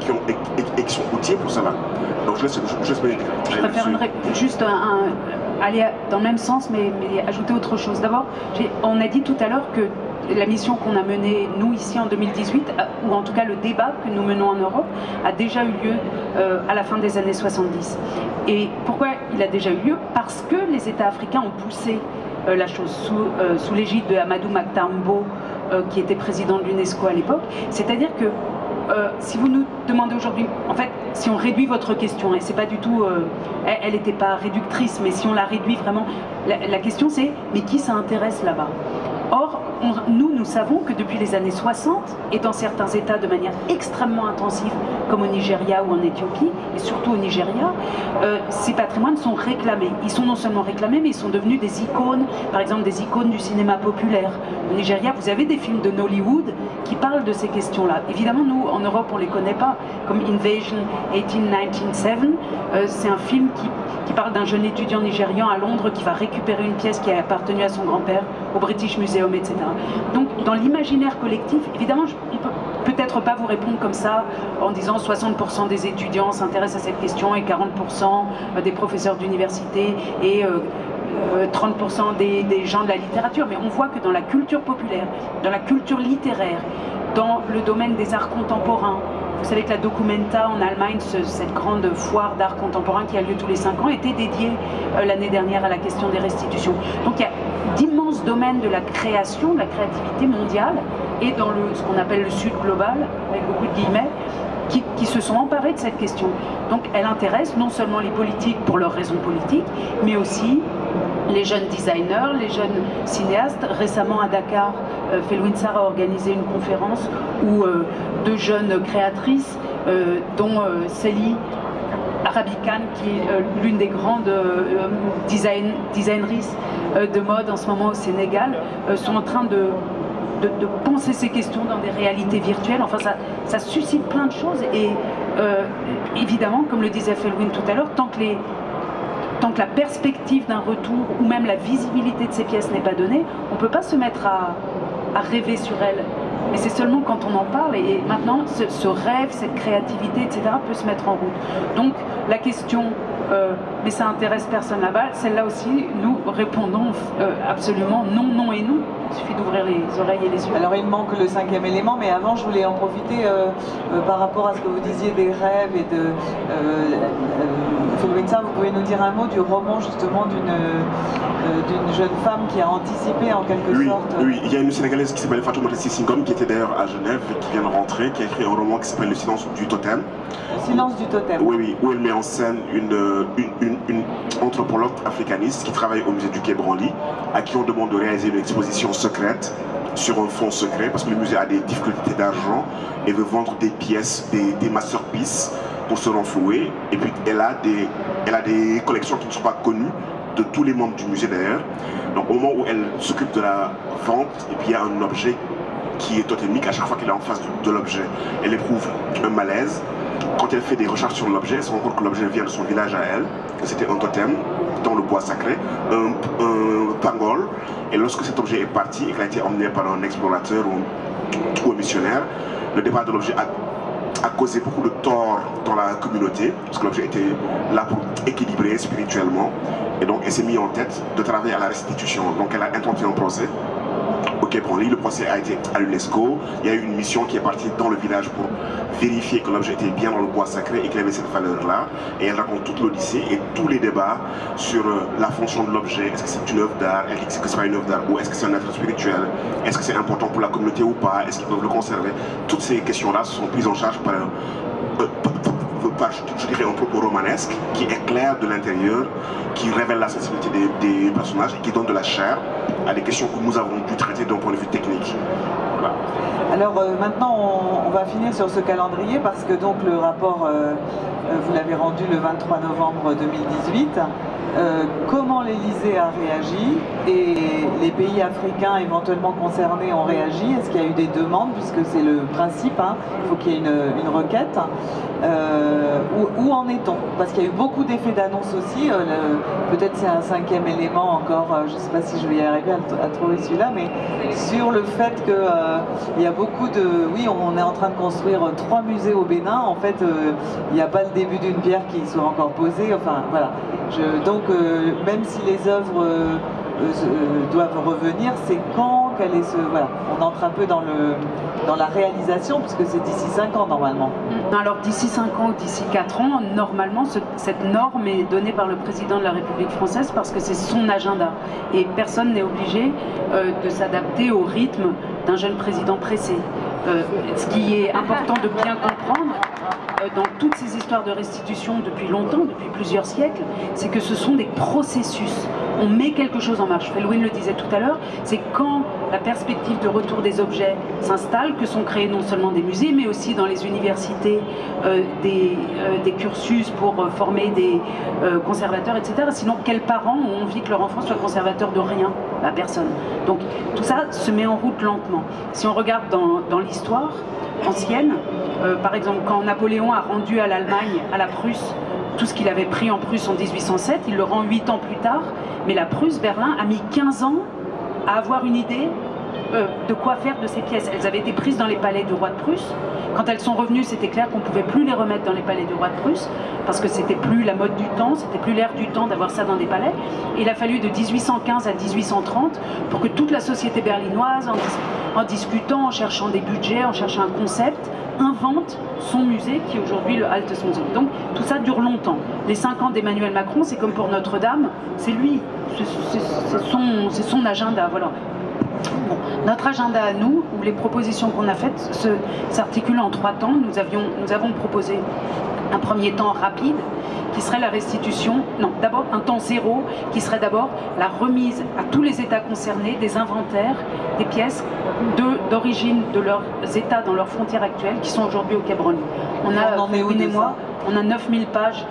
qui sont outillés pour cela. Donc je préfère juste aller dans le même sens, mais ajouter autre chose. D'abord, on a dit tout à l'heure que la mission qu'on a menée, nous, ici, en 2018, ou en tout cas le débat que nous menons en Europe, a déjà eu lieu à la fin des années 70. Et pourquoi il a déjà eu lieu? Parce que les États africains ont poussé la chose sous l'égide de Amadou Maktambo, qui était président de l'UNESCO à l'époque. C'est-à-dire que si vous nous demandez aujourd'hui, en fait, si on réduit votre question, et c'est pas du tout, elle n'était pas réductrice, mais si on la réduit vraiment, la question c'est, mais qui ça intéresse là-bas? Or, nous savons que depuis les années 60, et dans certains États de manière extrêmement intensive, comme au Nigeria ou en Éthiopie, et surtout au Nigeria, ces patrimoines sont réclamés. Ils sont non seulement réclamés, mais ils sont devenus des icônes, par exemple des icônes du cinéma populaire. Au Nigeria, vous avez des films de Nollywood qui parlent de ces questions-là. Évidemment, nous, en Europe, on ne les connaît pas, comme Invasion 1897, c'est un film qui parle d'un jeune étudiant nigérian à Londres qui va récupérer une pièce qui a appartenu à son grand-père, au British Museum, etc. Donc, dans l'imaginaire collectif, évidemment, on peut peut-être pas vous répondre comme ça en disant 60% des étudiants s'intéressent à cette question et 40% des professeurs d'université et 30% des gens de la littérature. Mais on voit que dans la culture populaire, dans la culture littéraire, dans le domaine des arts contemporains, vous savez que la Documenta en Allemagne, cette grande foire d'art contemporain qui a lieu tous les 5 ans, était dédiée l'année dernière à la question des restitutions. Donc il y a d'immenses domaines de la création, de la créativité mondiale, et dans ce qu'on appelle le Sud global, avec beaucoup de guillemets, qui se sont emparés de cette question. Donc elle intéresse non seulement les politiques pour leurs raisons politiques, mais aussi les jeunes designers, les jeunes cinéastes. Récemment à Dakar, Felwine Sarr a organisé une conférence où deux jeunes créatrices, dont Célie Arabican, qui est l'une des grandes designeristes de mode en ce moment au Sénégal, sont en train de penser ces questions dans des réalités virtuelles. Enfin, ça suscite plein de choses et évidemment, comme le disait Felwine tout à l'heure, tant que la perspective d'un retour ou même la visibilité de ces pièces n'est pas donnée, on ne peut pas se mettre à rêver sur elles. Mais c'est seulement quand on en parle, et maintenant ce rêve, cette créativité, etc. peut se mettre en route. Donc la question, mais ça intéresse personne là-bas, celle-là aussi, nous répondons absolument non, non et non. Il suffit d'ouvrir les oreilles et les yeux. Alors il manque le cinquième élément, mais avant je voulais en profiter par rapport à ce que vous disiez des rêves et de... Felwine Sarr, vous pouvez nous dire un mot du roman justement d'une jeune femme qui a anticipé en quelque sorte... Oui, il y a une Sénégalaise qui s'appelle Fatoumata Sissingom, qui était d'ailleurs à Genève, qui vient de rentrer, qui a écrit un roman qui s'appelle Le silence du totem. Le silence du totem. Oui, oui, où elle met en scène une anthropologue africaniste qui travaille au musée du Quai Branly, à qui on demande de réaliser une exposition secrète sur un fonds secret, parce que le musée a des difficultés d'argent et veut vendre des pièces, des masterpieces, pour se renflouer. Et puis elle a des collections qui ne sont pas connues de tous les membres du musée d'ailleurs. Donc au moment où elle s'occupe de la vente, et puis il y a un objet qui est totémique à chaque fois qu'elle est en face de l'objet. Elle éprouve un malaise. Quand elle fait des recherches sur l'objet, elle se rend compte que l'objet vient de son village à elle, que c'était un totem dans le bois sacré, un pangol. Et lorsque cet objet est parti et qu'il a été emmené par un explorateur ou un missionnaire, le départ de l'objet a causé beaucoup de tort dans la communauté, parce que l'objet était là pour équilibrer spirituellement, et donc elle s'est mise en tête de travailler à la restitution. Donc elle a intenté un procès au Quai Branly, le procès a été à l'UNESCO, il y a eu une mission qui est partie dans le village pour vérifier que l'objet était bien dans le bois sacré et qu'il avait cette valeur-là, et elle raconte toute l'Odyssée et tous les débats sur la fonction de l'objet, est-ce que c'est une œuvre d'art, est-ce que c'est pas une œuvre d'art, ou est-ce que c'est un être spirituel, est-ce que c'est important pour la communauté ou pas, est-ce qu'ils peuvent le conserver, toutes ces questions-là sont prises en charge par je dirais un propos romanesque qui éclaire de l'intérieur, qui révèle la sensibilité des personnages et qui donne de la chair à des questions que nous avons dû traiter d'un point de vue technique. Voilà. Alors maintenant on va finir sur ce calendrier parce que donc le rapport vous l'avez rendu le 23 novembre 2018. Comment l'Elysée a réagi et les pays africains éventuellement concernés ont réagi? Est-ce qu'il y a eu des demandes, puisque c'est le principe, hein, il faut qu'il y ait une requête. Où en est-on? Parce qu'il y a eu beaucoup d'effets d'annonce aussi. Peut-être c'est un cinquième élément encore, je ne sais pas si je vais y arriver à trouver celui-là, mais sur le fait qu'il y a beaucoup de... Oui, on est en train de construire 3 musées au Bénin. En fait, il n'y a pas le début d'une pierre qui soit encore posée. Enfin, voilà. Donc même si les œuvres doivent revenir, c'est quand qu'elle est ce... Voilà, on entre un peu dans la réalisation, puisque c'est d'ici 5 ans normalement. Alors d'ici 5 ans, d'ici 4 ans, normalement cette norme est donnée par le président de la République française parce que c'est son agenda. Et personne n'est obligé de s'adapter au rythme d'un jeune président pressé. Ce qui est important de bien comprendre dans toutes ces histoires de restitution depuis longtemps, depuis plusieurs siècles, c'est que ce sont des processus. On met quelque chose en marche. Felwine le disait tout à l'heure, c'est quand la perspective de retour des objets s'installe que sont créés non seulement des musées, mais aussi dans les universités des cursus pour former des conservateurs, etc. Sinon, quels parents ont envie que leur enfant soit conservateur de rien? Bah, personne. Donc tout ça se met en route lentement. Si on regarde dans l'histoire ancienne, par exemple, quand Napoléon a rendu à l'Allemagne, à la Prusse, tout ce qu'il avait pris en Prusse en 1807, il le rend 8 ans plus tard, mais la Prusse, Berlin, a mis 15 ans à avoir une idée de quoi faire de ces pièces. Elles avaient été prises dans les palais du roi de Prusse. Quand elles sont revenues, c'était clair qu'on ne pouvait plus les remettre dans les palais du roi de Prusse, parce que c'était plus la mode du temps, c'était plus l'ère du temps d'avoir ça dans des palais. Et il a fallu de 1815 à 1830 pour que toute la société berlinoise, en discutant, en cherchant des budgets, en cherchant un concept, invente son musée qui est aujourd'hui le Altes Museum. Donc tout ça dure longtemps. Les 5 ans d'Emmanuel Macron, c'est comme pour Notre-Dame, c'est lui, c'est son agenda. Voilà. Bon, notre agenda à nous, ou les propositions qu'on a faites, s'articulent en 3 temps. Nous avons proposé un premier temps rapide, qui serait la restitution, non, d'abord un temps zéro, qui serait d'abord la remise à tous les États concernés des inventaires, des pièces d'origine de leurs États dans leurs frontières actuelles, qui sont aujourd'hui au Quai Branly. On a 9000 pages,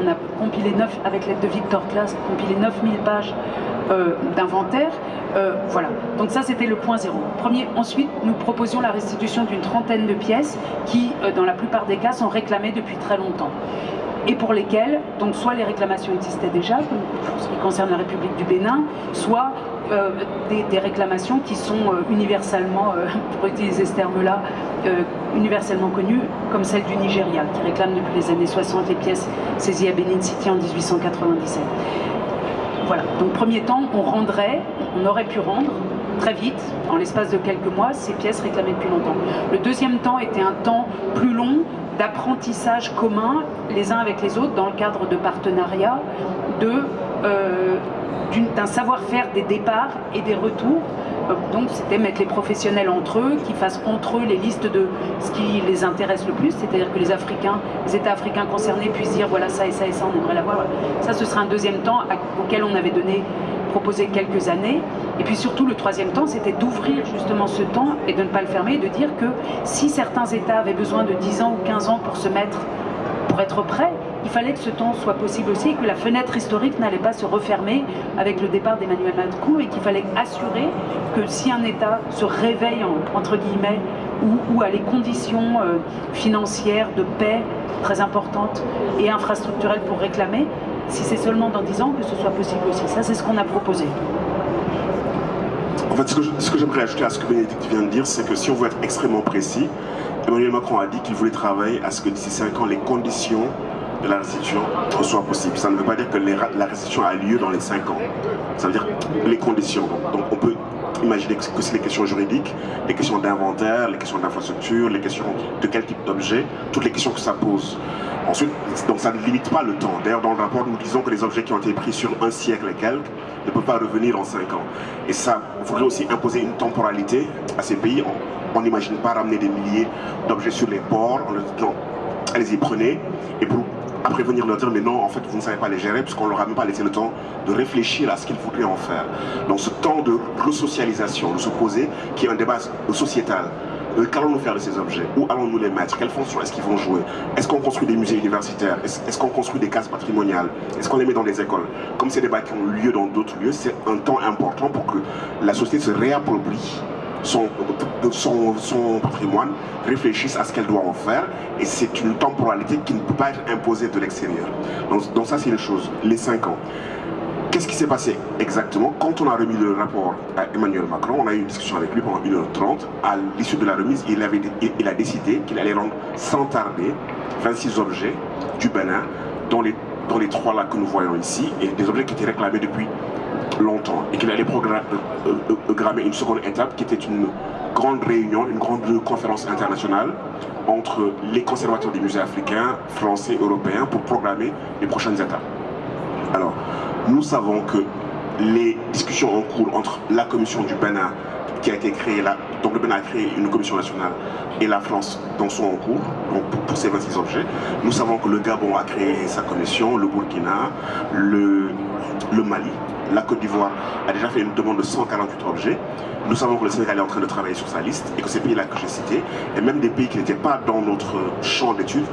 on a compilé 9, avec l'aide de Victor Claes, compilé 9000 pages d'inventaire. Voilà, donc ça c'était le point zéro. Premier, ensuite nous proposions la restitution d'une 30aine de pièces qui, dans la plupart des cas, sont réclamées depuis très longtemps. Et pour lesquelles, donc soit les réclamations existaient déjà, pour ce qui concerne la République du Bénin, soit des réclamations qui sont universellement, pour utiliser ce terme-là, universellement connues, comme celle du Nigeria, qui réclame depuis les années 60 les pièces saisies à Benin City en 1897. Voilà, donc premier temps, on aurait pu rendre très vite, en l'espace de quelques mois, ces pièces réclamées depuis longtemps. Le deuxième temps était un temps plus long, d'apprentissage commun, les uns avec les autres, dans le cadre de partenariats, d'un savoir-faire des départs et des retours. Donc c'était mettre les professionnels entre eux, qu'ils fassent entre eux les listes de ce qui les intéresse le plus, c'est-à-dire que les États africains concernés puissent dire voilà ça et ça et ça, on aimerait l'avoir. Voilà. Ça, ce serait un deuxième temps auquel on avait proposé quelques années. Et puis surtout le troisième temps, c'était d'ouvrir justement ce temps et de ne pas le fermer, et de dire que si certains États avaient besoin de 10 ans ou 15 ans pour être prêts, il fallait que ce temps soit possible aussi, que la fenêtre historique n'allait pas se refermer avec le départ d'Emmanuel Macron, et qu'il fallait assurer que si un État se réveille, entre guillemets, ou à les conditions financières de paix très importantes et infrastructurelles pour réclamer, si c'est seulement dans 10 ans que ce soit possible aussi. Ça, c'est ce qu'on a proposé. En fait, ce que j'aimerais ajouter à ce que Bénédicte vient de dire, c'est que si on veut être extrêmement précis, Emmanuel Macron a dit qu'il voulait travailler à ce que d'ici 5 ans, les conditions de la restitution soit possible. Ça ne veut pas dire que la restitution a lieu dans les 5 ans. Ça veut dire les conditions. Donc on peut imaginer que c'est les questions juridiques, les questions d'inventaire, les questions d'infrastructure, les questions de quel type d'objet, toutes les questions que ça pose. Ensuite, donc ça ne limite pas le temps. D'ailleurs, dans le rapport, nous disons que les objets qui ont été pris sur un siècle et quelques ne peuvent pas revenir en 5 ans. Et ça, il faudrait aussi imposer une temporalité à ces pays. On n'imagine pas ramener des milliers d'objets sur les ports en leur disant allez-y, prenez, et pour après venir leur dire mais non, en fait vous ne savez pas les gérer, puisqu'on ne leur a même pas laissé le temps de réfléchir à ce qu'ils voudraient en faire. Donc ce temps de resocialisation, de se poser, qui est un débat sociétal. Qu'allons-nous faire de ces objets? Où allons-nous les mettre? Quelle fonction est-ce qu'ils vont jouer? Est-ce qu'on construit des musées universitaires? Est-ce qu'on construit des cases patrimoniales? Est-ce qu'on les met dans les écoles? Comme ces débats qui ont lieu dans d'autres lieux, c'est un temps important pour que la société se réapproprie son patrimoine, réfléchissent à ce qu'elle doit en faire, et c'est une temporalité qui ne peut pas être imposée de l'extérieur. Donc ça c'est une chose, les 5 ans. Qu'est-ce qui s'est passé exactement? Quand on a remis le rapport à Emmanuel Macron, on a eu une discussion avec lui pendant 1h30, à l'issue de la remise, il a décidé qu'il allait rendre sans tarder 26 objets du Bénin, dont les 3 là que nous voyons ici, et des objets qui étaient réclamés depuis longtemps, et qu'il allait programmer une seconde étape qui était une grande réunion, une grande conférence internationale entre les conservateurs des musées africains, français, européens, pour programmer les prochaines étapes. Alors, nous savons que les discussions en cours entre la commission du Bénin qui a été créée, donc le Bénin a créé une commission nationale, et la France sont en cours, donc pour ces 26 objets. Nous savons que le Gabon a créé sa commission, le Burkina, le Mali. La Côte d'Ivoire a déjà fait une demande de 148 objets. Nous savons que le Sénégal est en train de travailler sur sa liste, et que ces pays-là que j'ai cités, et même des pays qui n'étaient pas dans notre champ d'études,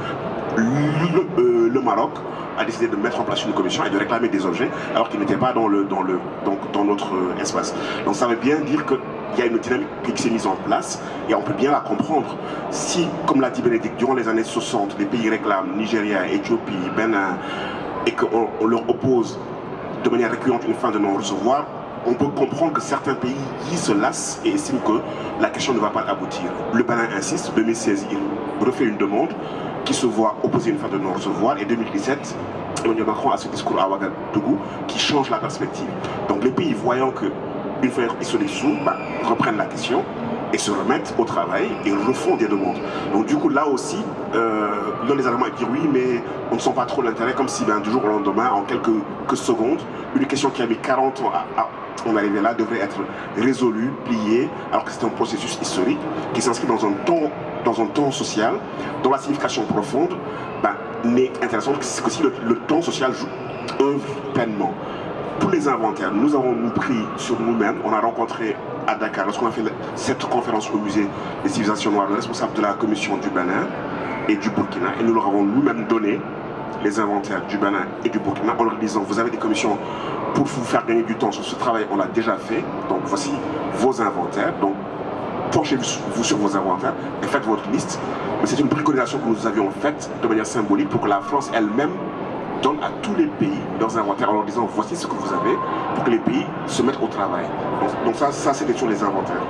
le Maroc a décidé de mettre en place une commission et de réclamer des objets alors qu'ils n'étaient pas dans notre espace. Donc ça veut bien dire qu'il y a une dynamique qui s'est mise en place, et on peut bien la comprendre. Si, comme l'a dit Bénédicte, durant les années 60, les pays réclament, Nigeria, Éthiopie, Bénin, et qu'on leur oppose de manière récurrente une fin de non-recevoir, on peut comprendre que certains pays y se lassent et estiment que la question ne va pas aboutir. Le Bénin insiste, 2016, il refait une demande qui se voit opposer une fin de non-recevoir, et 2017, Emmanuel Macron a ce discours à Ouagadougou qui change la perspective. Donc les pays, voyant qu'une fois ils se dissout, reprennent la question et se remettent au travail et refont des demandes. Donc du coup là aussi, l'un des arguments est dire oui mais on ne sent pas trop l'intérêt, comme si du jour au lendemain, en quelques secondes, une question qui a mis 40 ans on arrivait là devrait être résolu, plié, alors que c'est un processus historique qui s'inscrit dans un temps social, dont la signification profonde n'est intéressante que si le temps social œuvre pleinement. Pour les inventaires, nous avons pris sur nous-mêmes, on a rencontré à Dakar, lorsqu'on a fait cette conférence au musée des civilisations noires, le responsable de la commission du Bénin et du Burkina, et nous leur avons nous-mêmes donné les inventaires du Bénin et du Burkina en leur disant, vous avez des commissions pour vous faire gagner du temps sur ce travail, on l'a déjà fait, donc voici vos inventaires, donc penchez-vous sur vos inventaires et faites votre liste. Mais c'est une préconisation que nous avions faite de manière symbolique pour que la France elle-même donne à tous les pays leurs inventaires en leur disant voici ce que vous avez pour que les pays se mettent au travail. Donc ça c'était sur les inventaires.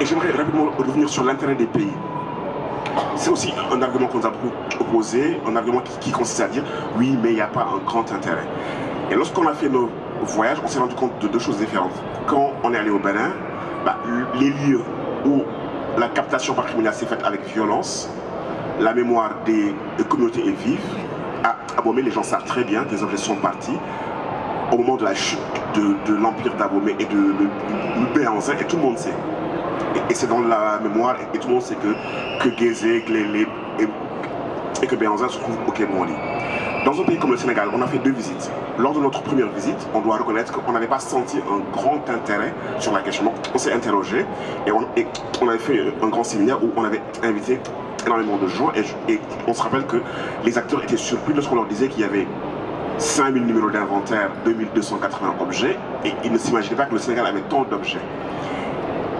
Et j'aimerais rapidement revenir sur l'intérêt des pays. C'est aussi un argument qu'on nous a beaucoup opposé, un argument qui consiste à dire oui mais il n'y a pas un grand intérêt. Et lorsqu'on a fait nos voyages, on s'est rendu compte de deux choses différentes. Quand on est allé au Bénin, les lieux où la captation patrimoniale s'est faite avec violence, la mémoire des communautés est vive. À Abomey, les gens savent très bien que les objets sont partis au moment de la chute de l'empire d'Abomey et de Béanzin, et tout le monde sait. Et c'est dans la mémoire, et tout le monde sait que Gézé, que Béanzin se trouve au Quai Branly. Dans un pays comme le Sénégal, on a fait deux visites. Lors de notre première visite, on doit reconnaître qu'on n'avait pas senti un grand intérêt sur la question. Donc on s'est interrogé et on avait fait un grand séminaire où on avait invité énormément de gens et on se rappelle que les acteurs étaient surpris lorsqu'on leur disait qu'il y avait 5000 numéros d'inventaire, 2280 objets et ils ne s'imaginaient pas que le Sénégal avait tant d'objets.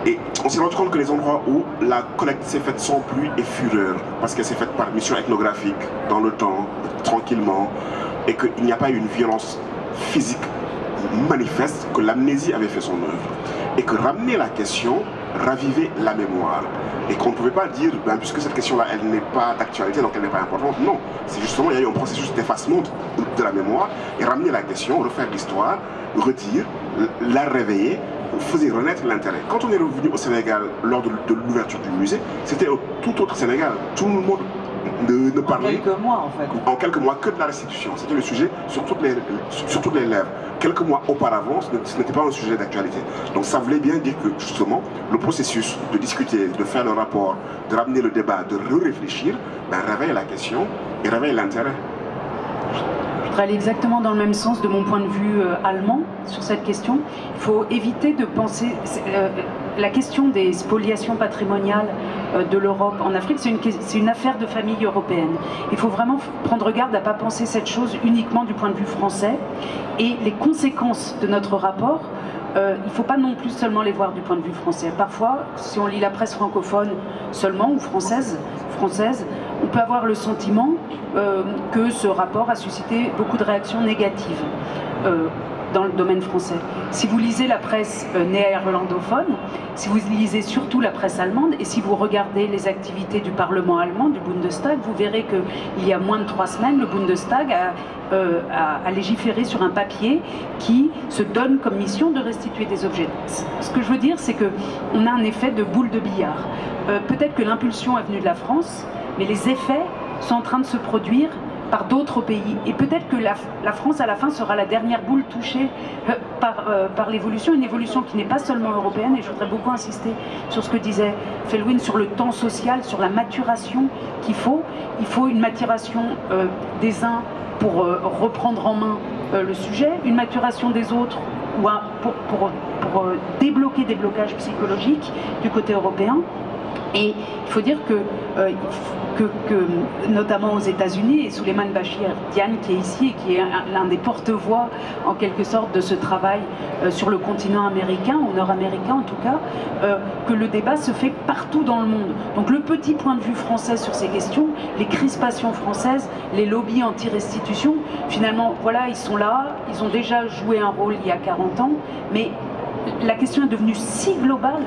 Et on s'est rendu compte que les endroits où la collecte s'est faite sans pluie et fureur, parce qu'elle s'est faite par mission ethnographique, dans le temps, tranquillement, et qu'il n'y a pas eu une violence physique manifeste, que l'amnésie avait fait son œuvre. Et que ramener la question, raviver la mémoire. Et qu'on ne pouvait pas dire, puisque cette question-là, elle n'est pas d'actualité, donc elle n'est pas importante. Non, c'est justement, il y a eu un processus d'effacement de la mémoire, et ramener la question, refaire l'histoire, redire, la réveiller, faisait renaître l'intérêt. Quand on est revenu au Sénégal lors de l'ouverture du musée, c'était tout autre Sénégal. Tout le monde ne parlait en quelques mois que de la restitution. C'était le sujet sur toutes les lèvres. Quelques mois auparavant, ce n'était pas un sujet d'actualité. Donc ça voulait bien dire que justement, le processus de discuter, de faire le rapport, de ramener le débat, de réfléchir, réveille la question et réveille l'intérêt. Je vais aller exactement dans le même sens de mon point de vue allemand sur cette question. Il faut éviter de penser... la question des spoliations patrimoniales de l'Europe en Afrique, c'est une affaire de famille européenne. Il faut vraiment prendre garde à ne pas penser cette chose uniquement du point de vue français. Et les conséquences de notre rapport, il ne faut pas non plus seulement les voir du point de vue français. Parfois, si on lit la presse francophone seulement, ou française, on peut avoir le sentiment que ce rapport a suscité beaucoup de réactions négatives dans le domaine français. Si vous lisez la presse néerlandophone, si vous lisez surtout la presse allemande, et si vous regardez les activités du Parlement allemand, du Bundestag, vous verrez qu'il y a moins de 3 semaines, le Bundestag a légiféré sur un papier qui se donne comme mission de restituer des objets. Ce que je veux dire, c'est qu'on a un effet de boule de billard. Peut-être que l'impulsion est venue de la France, mais les effets sont en train de se produire par d'autres pays. Et peut-être que la France, à la fin, sera la dernière boule touchée par l'évolution, une évolution qui n'est pas seulement européenne, et je voudrais beaucoup insister sur ce que disait Felwine, sur le temps social, sur la maturation qu'il faut. Il faut une maturation des uns pour reprendre en main le sujet, une maturation des autres pour débloquer des blocages psychologiques du côté européen. Et il faut dire que notamment aux États-Unis, et Souleymane Bachir Diagne qui est ici et qui est l'un des porte-voix en quelque sorte de ce travail sur le continent américain, ou nord-américain en tout cas, que le débat se fait partout dans le monde. Donc le petit point de vue français sur ces questions, les crispations françaises, les lobbies anti-restitution, finalement voilà, ils sont là, ils ont déjà joué un rôle il y a 40 ans, mais la question est devenue si globale.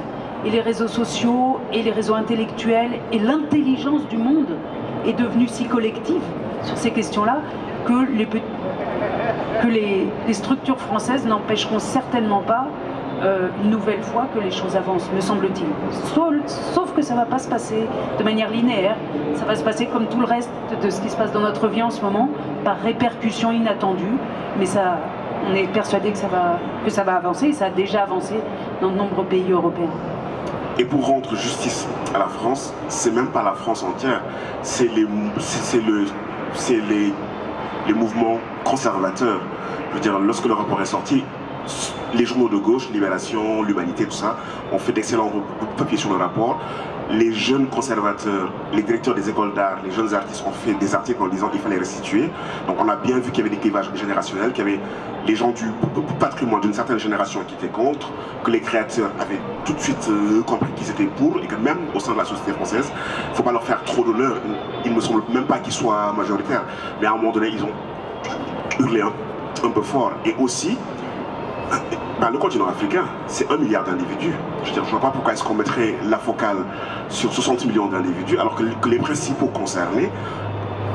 Et les réseaux sociaux, et les réseaux intellectuels, et l'intelligence du monde est devenue si collective sur ces questions-là que les structures françaises n'empêcheront certainement pas une nouvelle fois que les choses avancent, me semble-t-il. Sauf que ça ne va pas se passer de manière linéaire, ça va se passer comme tout le reste de ce qui se passe dans notre vie en ce moment, par répercussions inattendues, mais ça, on est persuadé que ça va avancer, et ça a déjà avancé dans de nombreux pays européens. Et pour rendre justice à la France, c'est même pas la France entière, c'est les mouvements conservateurs. Je veux dire, lorsque le rapport est sorti, les journaux de gauche, Libération, l'Humanité, tout ça, ont fait d'excellents papiers sur le rapport. Les jeunes conservateurs, les directeurs des écoles d'art, les jeunes artistes ont fait des articles en disant qu'il fallait restituer. Donc on a bien vu qu'il y avait des clivages générationnels, qu'il y avait les gens du patrimoine d'une certaine génération qui étaient contre, que les créateurs avaient tout de suite compris qu'ils étaient pour, et que même au sein de la société française, il ne faut pas leur faire trop d'honneur. Il ne me semble même pas qu'ils soient majoritaires. Mais à un moment donné, ils ont hurlé un peu fort. Et aussi, ben, le continent africain, c'est 1 milliard d'individus. Je ne vois pas pourquoi est-ce qu'on mettrait la focale sur 60 millions d'individus, alors que les principaux concernés,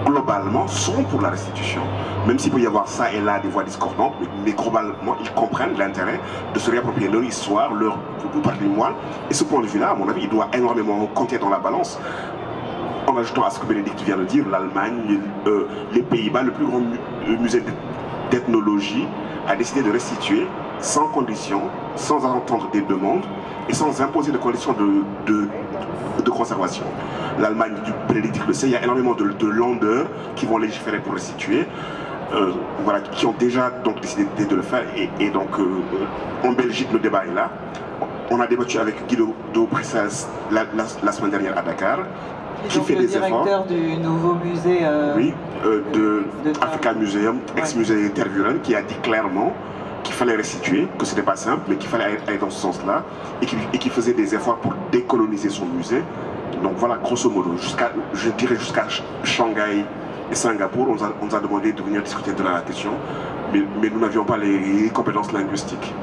globalement, sont pour la restitution. Même s'il peut y avoir ça et là des voix discordantes, mais globalement, ils comprennent l'intérêt de se réapproprier leur histoire, leur patrimoine. Et ce point de vue-là, à mon avis, il doit énormément compter dans la balance. En ajoutant à ce que Bénédicte vient de dire, l'Allemagne, les Pays-Bas, le plus grand musée d'ethnologie a décidé de restituer sans condition, sans entendre des demandes et sans imposer de conditions de conservation. L'Allemagne du Bénédicte le sait, il y a énormément de landeurs qui vont légiférer pour restituer, voilà, qui ont déjà donc décidé de le faire. Et donc en Belgique, le débat est là. On a débattu avec Guido Prissas la semaine dernière à Dakar, qui fait des efforts. Le directeur du nouveau musée oui, de Africa Museum, ex-musée Tervuren, qui a dit clairement qu'il fallait restituer, que ce n'était pas simple, mais qu'il fallait aller dans ce sens-là, et qui faisait des efforts pour décoloniser son musée. Donc voilà, grosso modo, je dirais jusqu'à Shanghai et Singapour, on nous a demandé de venir discuter de la question, mais nous n'avions pas les compétences linguistiques.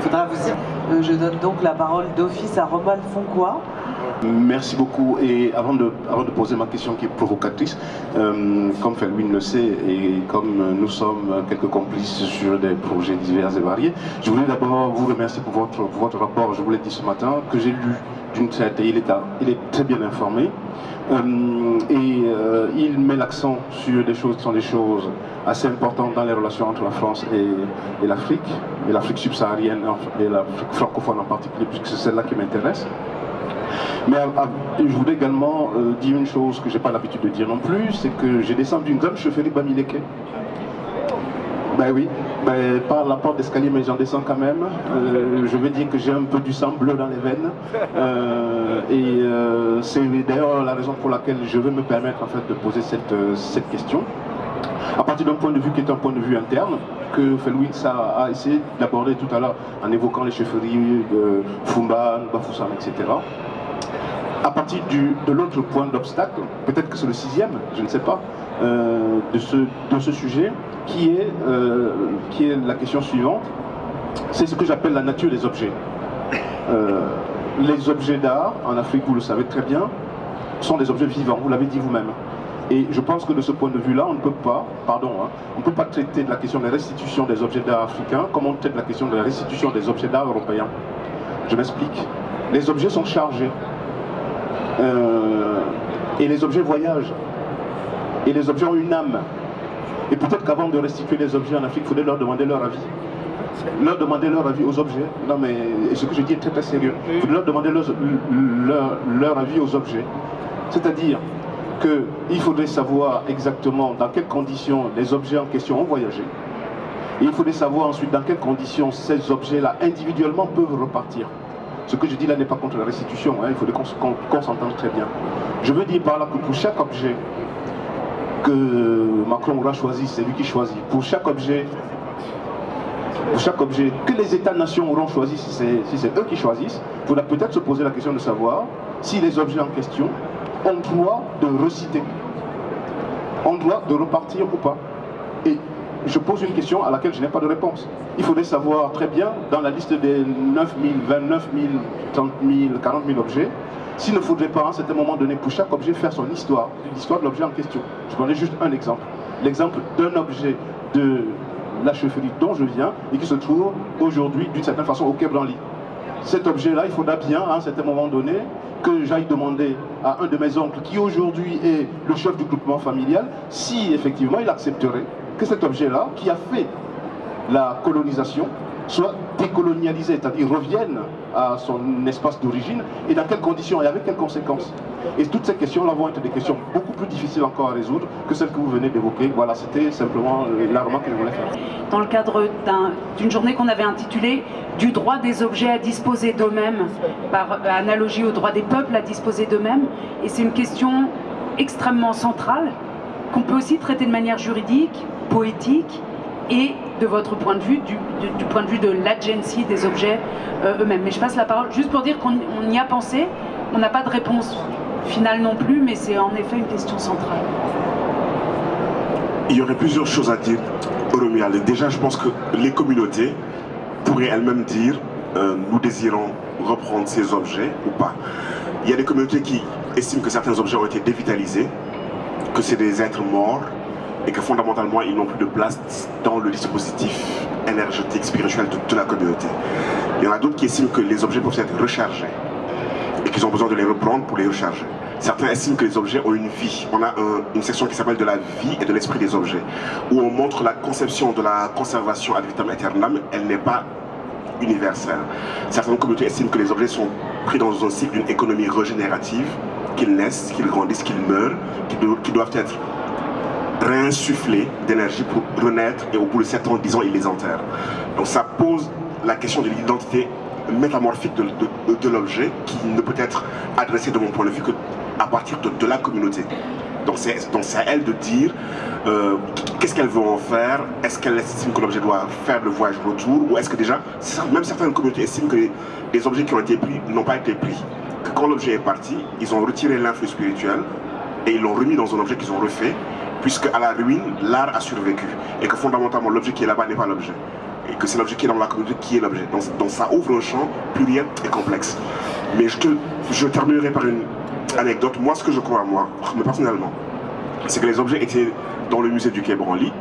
Faudra vous dire. Je donne donc la parole d'office à Roman Foncois. Merci beaucoup. Et avant de poser ma question qui est provocatrice, comme Felwine le sait et comme nous sommes quelques complices sur des projets divers et variés, je voulais d'abord vous remercier pour votre rapport. Je vous l'ai dit ce matin, que j'ai lu d'une certaine... Il est très bien informé. Il met l'accent sur des choses qui sont des choses assez importantes dans les relations entre la France et l'Afrique, et l'Afrique subsaharienne et l'Afrique francophone en particulier, puisque c'est celle-là qui m'intéresse. Mais je voulais également dire une chose que je n'ai pas l'habitude de dire non plus, c'est que j'ai descendu d'une grande chefferie Bamileke. Ben oui, ben, par la porte d'escalier, mais j'en descends quand même. Je veux dire que j'ai un peu du sang bleu dans les veines. C'est d'ailleurs la raison pour laquelle je veux me permettre en fait, de poser cette question. À partir d'un point de vue qui est un point de vue interne, que Felwine Sarr a essayé d'aborder tout à l'heure en évoquant les chefferies de Foumban, Bafoussam, etc. À partir de l'autre point d'obstacle, peut-être que c'est le 6e, je ne sais pas, de ce sujet, qui est la question suivante, c'est ce que j'appelle la nature des objets. Les objets d'art, en Afrique, vous le savez très bien, sont des objets vivants, vous l'avez dit vous-même. Et je pense que de ce point de vue-là, on ne peut pas, on ne peut pas traiter de la question de la restitution des objets d'art africains comme on traite la question de la restitution des objets d'art européens. Je m'explique. Les objets sont chargés. Et les objets voyagent. Et les objets ont une âme. Et peut-être qu'avant de restituer les objets en Afrique, il faudrait leur demander leur avis. Leur demander leur avis aux objets. Non mais ce que je dis est très très sérieux. Il faudrait leur demander leur avis aux objets. C'est-à-dire qu'il faudrait savoir exactement dans quelles conditions les objets en question ont voyagé. Et il faudrait savoir ensuite dans quelles conditions ces objets-là individuellement peuvent repartir. Ce que je dis là n'est pas contre la restitution, hein, il faut qu'on s'entende très bien. Je veux dire par là que pour chaque objet que Macron aura choisi, c'est lui qui choisit. Pour chaque objet que les États-nations auront choisi, si c'est eux qui choisissent, il faudra peut-être se poser la question de savoir si les objets en question ont droit de reciter, ont droit de repartir ou pas. Et je pose une question à laquelle je n'ai pas de réponse. Il faudrait savoir très bien, dans la liste des 9 000, 29 000, 30 000, 40 000 objets, s'il ne faudrait pas à un certain moment donné, pour chaque objet, faire son histoire, l'histoire de l'objet en question. Je prenais juste un exemple. L'exemple d'un objet de la chefferie dont je viens et qui se trouve aujourd'hui, d'une certaine façon, au Quai Branly. Cet objet-là, il faudra bien, à un certain moment donné, que j'aille demander à un de mes oncles, qui aujourd'hui est le chef du groupement familial, si effectivement il accepterait que cet objet-là, qui a fait la colonisation, soit décolonialisé, c'est-à-dire revienne à son espace d'origine, et dans quelles conditions et avec quelles conséquences. Et toutes ces questions-là vont être des questions beaucoup plus difficiles encore à résoudre que celles que vous venez d'évoquer. Voilà, c'était simplement la remarque que je voulais faire. Dans le cadre d'une journée qu'on avait intitulée « Du droit des objets à disposer d'eux-mêmes », par analogie au droit des peuples à disposer d'eux-mêmes, et c'est une question extrêmement centrale, qu'on peut aussi traiter de manière juridique, poétique, et de votre point de vue, du point de vue de l'agency des objets eux-mêmes. Mais je passe la parole juste pour dire qu'on y a pensé, on n'a pas de réponse finale non plus, mais c'est en effet une question centrale. Il y aurait plusieurs choses à dire, Oromia. Déjà, je pense que les communautés pourraient elles-mêmes dire nous désirons reprendre ces objets ou pas. Il y a des communautés qui estiment que certains objets ont été dévitalisés, que c'est des êtres morts, et que fondamentalement ils n'ont plus de place dans le dispositif énergétique, spirituel de la communauté. Il y en a d'autres qui estiment que les objets peuvent être rechargés et qu'ils ont besoin de les reprendre pour les recharger. Certains estiment que les objets ont une vie. On a une section qui s'appelle de la vie et de l'esprit des objets, où on montre la conception de la conservation ad vitam aeternam, elle n'est pas universelle. Certaines communautés estiment que les objets sont pris dans un cycle d'une économie régénérative, qu'ils naissent, qu'ils grandissent, qu'ils meurent, qu'ils doivent être réinsuffler d'énergie pour renaître, et au bout de 7 ans, 10 ans, il les enterre. Donc ça pose la question de l'identité métamorphique de l'objet, qui ne peut être adressée de mon point de vue qu'à partir de la communauté. Donc c'est à elle de dire qu'est-ce qu'elle veut en faire, est-ce qu'elle estime que l'objet doit faire le voyage retour, ou est-ce que déjà, même certaines communautés estiment que les objets qui ont été pris n'ont pas été pris, que quand l'objet est parti, ils ont retiré l'influx spirituel et ils l'ont remis dans un objet qu'ils ont refait, puisque à la ruine, l'art a survécu, et que fondamentalement l'objet qui est là-bas n'est pas l'objet, et que c'est l'objet qui est dans la communauté qui est l'objet. Donc ça ouvre un champ pluriel et complexe. Mais je terminerai par une anecdote. Moi, ce que je crois, mais personnellement, c'est que les objets étaient dans le musée du Quai Branly,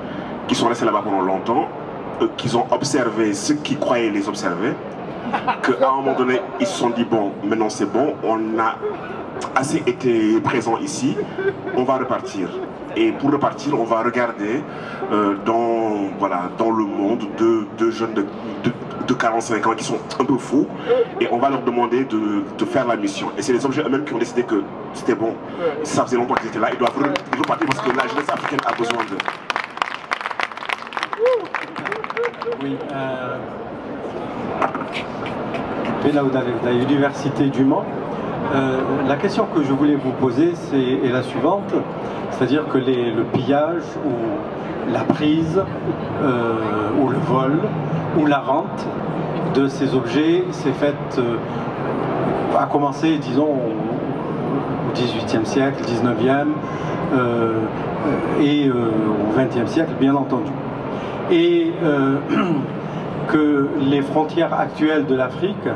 qui sont restés là-bas pendant longtemps, qu'ils ont observé ceux qui croyaient les observer, qu'à un moment donné, ils se sont dit, bon, maintenant c'est bon, on a assez été présent ici, on va repartir. Et pour repartir, on va regarder dans le monde deux jeunes de 45 ans qui sont un peu fous, et on va leur demander de faire la mission. Et c'est les objets eux-mêmes qui ont décidé que c'était bon. Ça faisait longtemps qu'ils étaient là, ils doivent repartir parce que la jeunesse africaine a besoin d'eux. Oui. Là où la Université du Mans, la question que je voulais vous poser est la suivante. C'est-à-dire que le pillage ou la prise ou le vol ou la rente de ces objets s'est faite à commencer, disons, au XVIIIe siècle, XIXe et au XXe siècle, bien entendu. Et que les frontières actuelles de l'Afrique,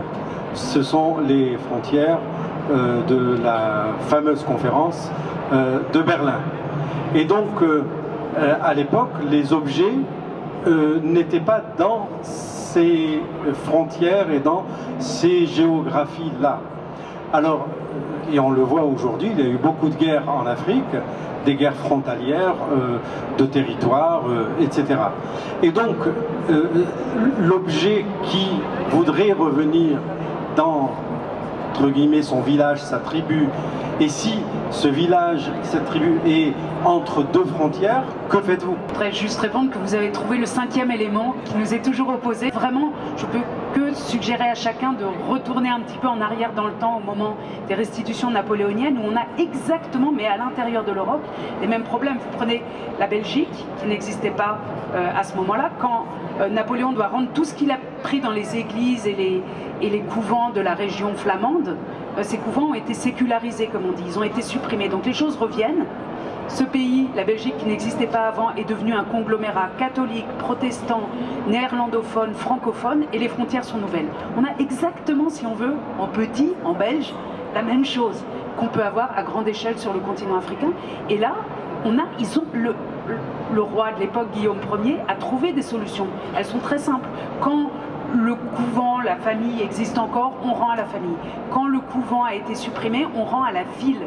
ce sont les frontières de la fameuse conférence de Berlin. Et donc, à l'époque, les objets n'étaient pas dans ces frontières et dans ces géographies-là. Alors, et on le voit aujourd'hui, il y a eu beaucoup de guerres en Afrique, des guerres frontalières, de territoires, etc. Et donc, l'objet qui voudrait revenir dans, entre guillemets, son village, sa tribu, et si ce village, cette tribu est entre deux frontières, que faites-vous? Je voudrais juste répondre que vous avez trouvé le cinquième élément qui nous est toujours opposé. Vraiment, je peux que suggérer à chacun de retourner un petit peu en arrière dans le temps au moment des restitutions napoléoniennes, où on a exactement, mais à l'intérieur de l'Europe, les mêmes problèmes. Vous prenez la Belgique, qui n'existait pas à ce moment-là, quand Napoléon doit rendre tout ce qu'il a pris dans les églises et les couvents de la région flamande. Ces couvents ont été sécularisés, comme on dit, ils ont été supprimés. Donc les choses reviennent. Ce pays, la Belgique, qui n'existait pas avant, est devenu un conglomérat catholique, protestant, néerlandophone, francophone, et les frontières sont nouvelles. On a exactement, si on veut, en petit, en belge, la même chose qu'on peut avoir à grande échelle sur le continent africain. Et là, ils ont le roi de l'époque, Guillaume Ier, a trouvé des solutions. Elles sont très simples. Quand le couvent, la famille existe encore, on rend à la famille. Quand le couvent a été supprimé, on rend à la ville.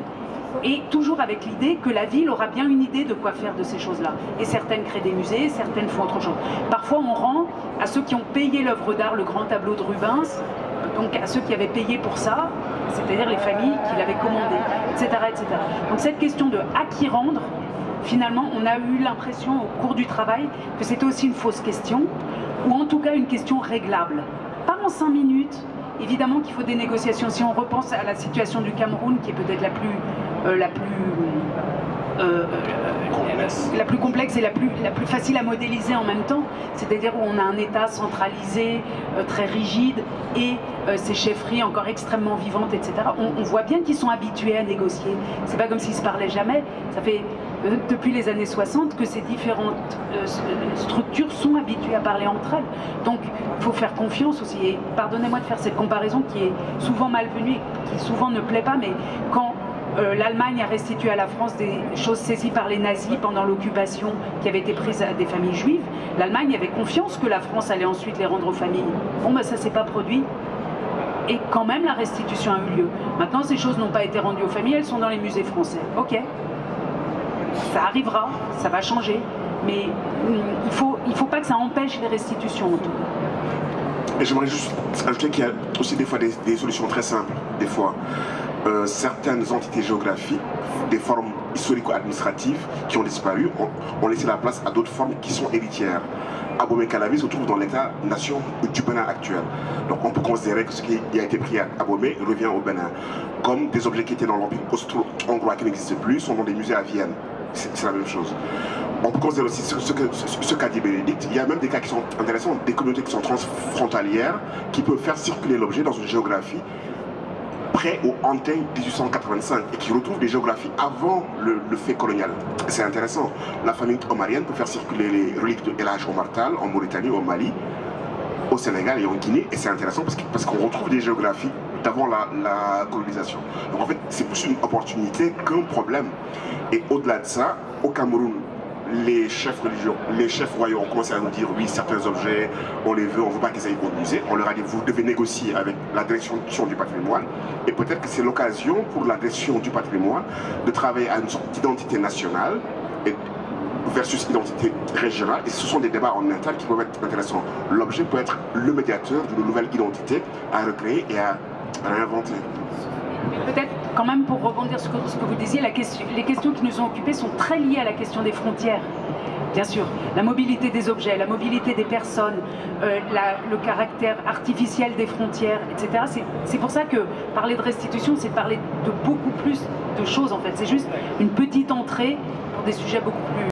Et toujours avec l'idée que la ville aura bien une idée de quoi faire de ces choses-là. Et certaines créent des musées, certaines font autre chose. Parfois, on rend à ceux qui ont payé l'œuvre d'art, le grand tableau de Rubens, donc à ceux qui avaient payé pour ça, c'est-à-dire les familles qui l'avaient commandé, etc., etc. Donc cette question de à qui rendre, finalement, on a eu l'impression au cours du travail que c'était aussi une fausse question, ou en tout cas une question réglable. Pas en 5 minutes, évidemment qu'il faut des négociations. Si on repense à la situation du Cameroun, qui est peut-être la plus complexe et la plus facile à modéliser en même temps, c'est-à-dire où on a un État centralisé, très rigide, et ces chefferies encore extrêmement vivantes, etc. On voit bien qu'ils sont habitués à négocier. C'est pas comme s'ils se parlaient jamais. Ça fait depuis les années 60 que ces différentes structures sont habituées à parler entre elles. Donc il faut faire confiance aussi. Et pardonnez-moi de faire cette comparaison qui est souvent malvenue, qui souvent ne plaît pas, mais quand l'Allemagne a restitué à la France des choses saisies par les nazis pendant l'occupation qui avaient été prises à des familles juives, l'Allemagne avait confiance que la France allait ensuite les rendre aux familles. Bon, ben ça s'est pas produit. Et quand même, la restitution a eu lieu. Maintenant, ces choses n'ont pas été rendues aux familles, elles sont dans les musées français. Ok. Ça arrivera, ça va changer. Mais il faut pas que ça empêche les restitutions, en tout cas. Et j'aimerais juste ajouter qu'il y a aussi des fois des solutions très simples, des fois. Certaines entités géographiques, des formes historico-administratives qui ont disparu, ont laissé la place à d'autres formes qui sont héritières. Abomey se trouve dans l'état-nation du Bénin actuel. Donc on peut considérer que ce qui a été pris à Abomey revient au Bénin. Comme des objets qui étaient dans l'Empire austro-hongrois qui n'existaient plus sont dans des musées à Vienne. C'est la même chose. On peut considérer aussi ce qu'a dit Bénédicte. Il y a même des cas qui sont intéressants, des communautés qui sont transfrontalières, qui peuvent faire circuler l'objet dans une géographie près ou hanté 1885 et qui retrouve des géographies avant le fait colonial. C'est intéressant. La famille omarienne peut faire circuler les reliques de El Hadj Omar Tall en Mauritanie, au Mali, au Sénégal et en Guinée. Et c'est intéressant parce qu'on retrouve des géographies d'avant la colonisation. Donc en fait, c'est plus une opportunité qu'un problème. Et au-delà de ça, au Cameroun, les chefs religieux, les chefs royaux ont commencé à nous dire oui, certains objets, on les veut, on ne veut pas qu'ils aillent au musée. On leur a dit vous devez négocier avec la direction du patrimoine et peut-être que c'est l'occasion pour la direction du patrimoine de travailler à une sorte d'identité nationale versus identité régionale. Et ce sont des débats en interne qui peuvent être intéressants. L'objet peut être le médiateur d'une nouvelle identité à recréer et à réinventer. Peut-être quand même pour rebondir sur ce que vous disiez, les questions qui nous ont occupés sont très liées à la question des frontières. Bien sûr, la mobilité des objets, la mobilité des personnes, le caractère artificiel des frontières, etc. C'est pour ça que parler de restitution, c'est parler de beaucoup plus de choses en fait. C'est juste une petite entrée pour des sujets beaucoup plus...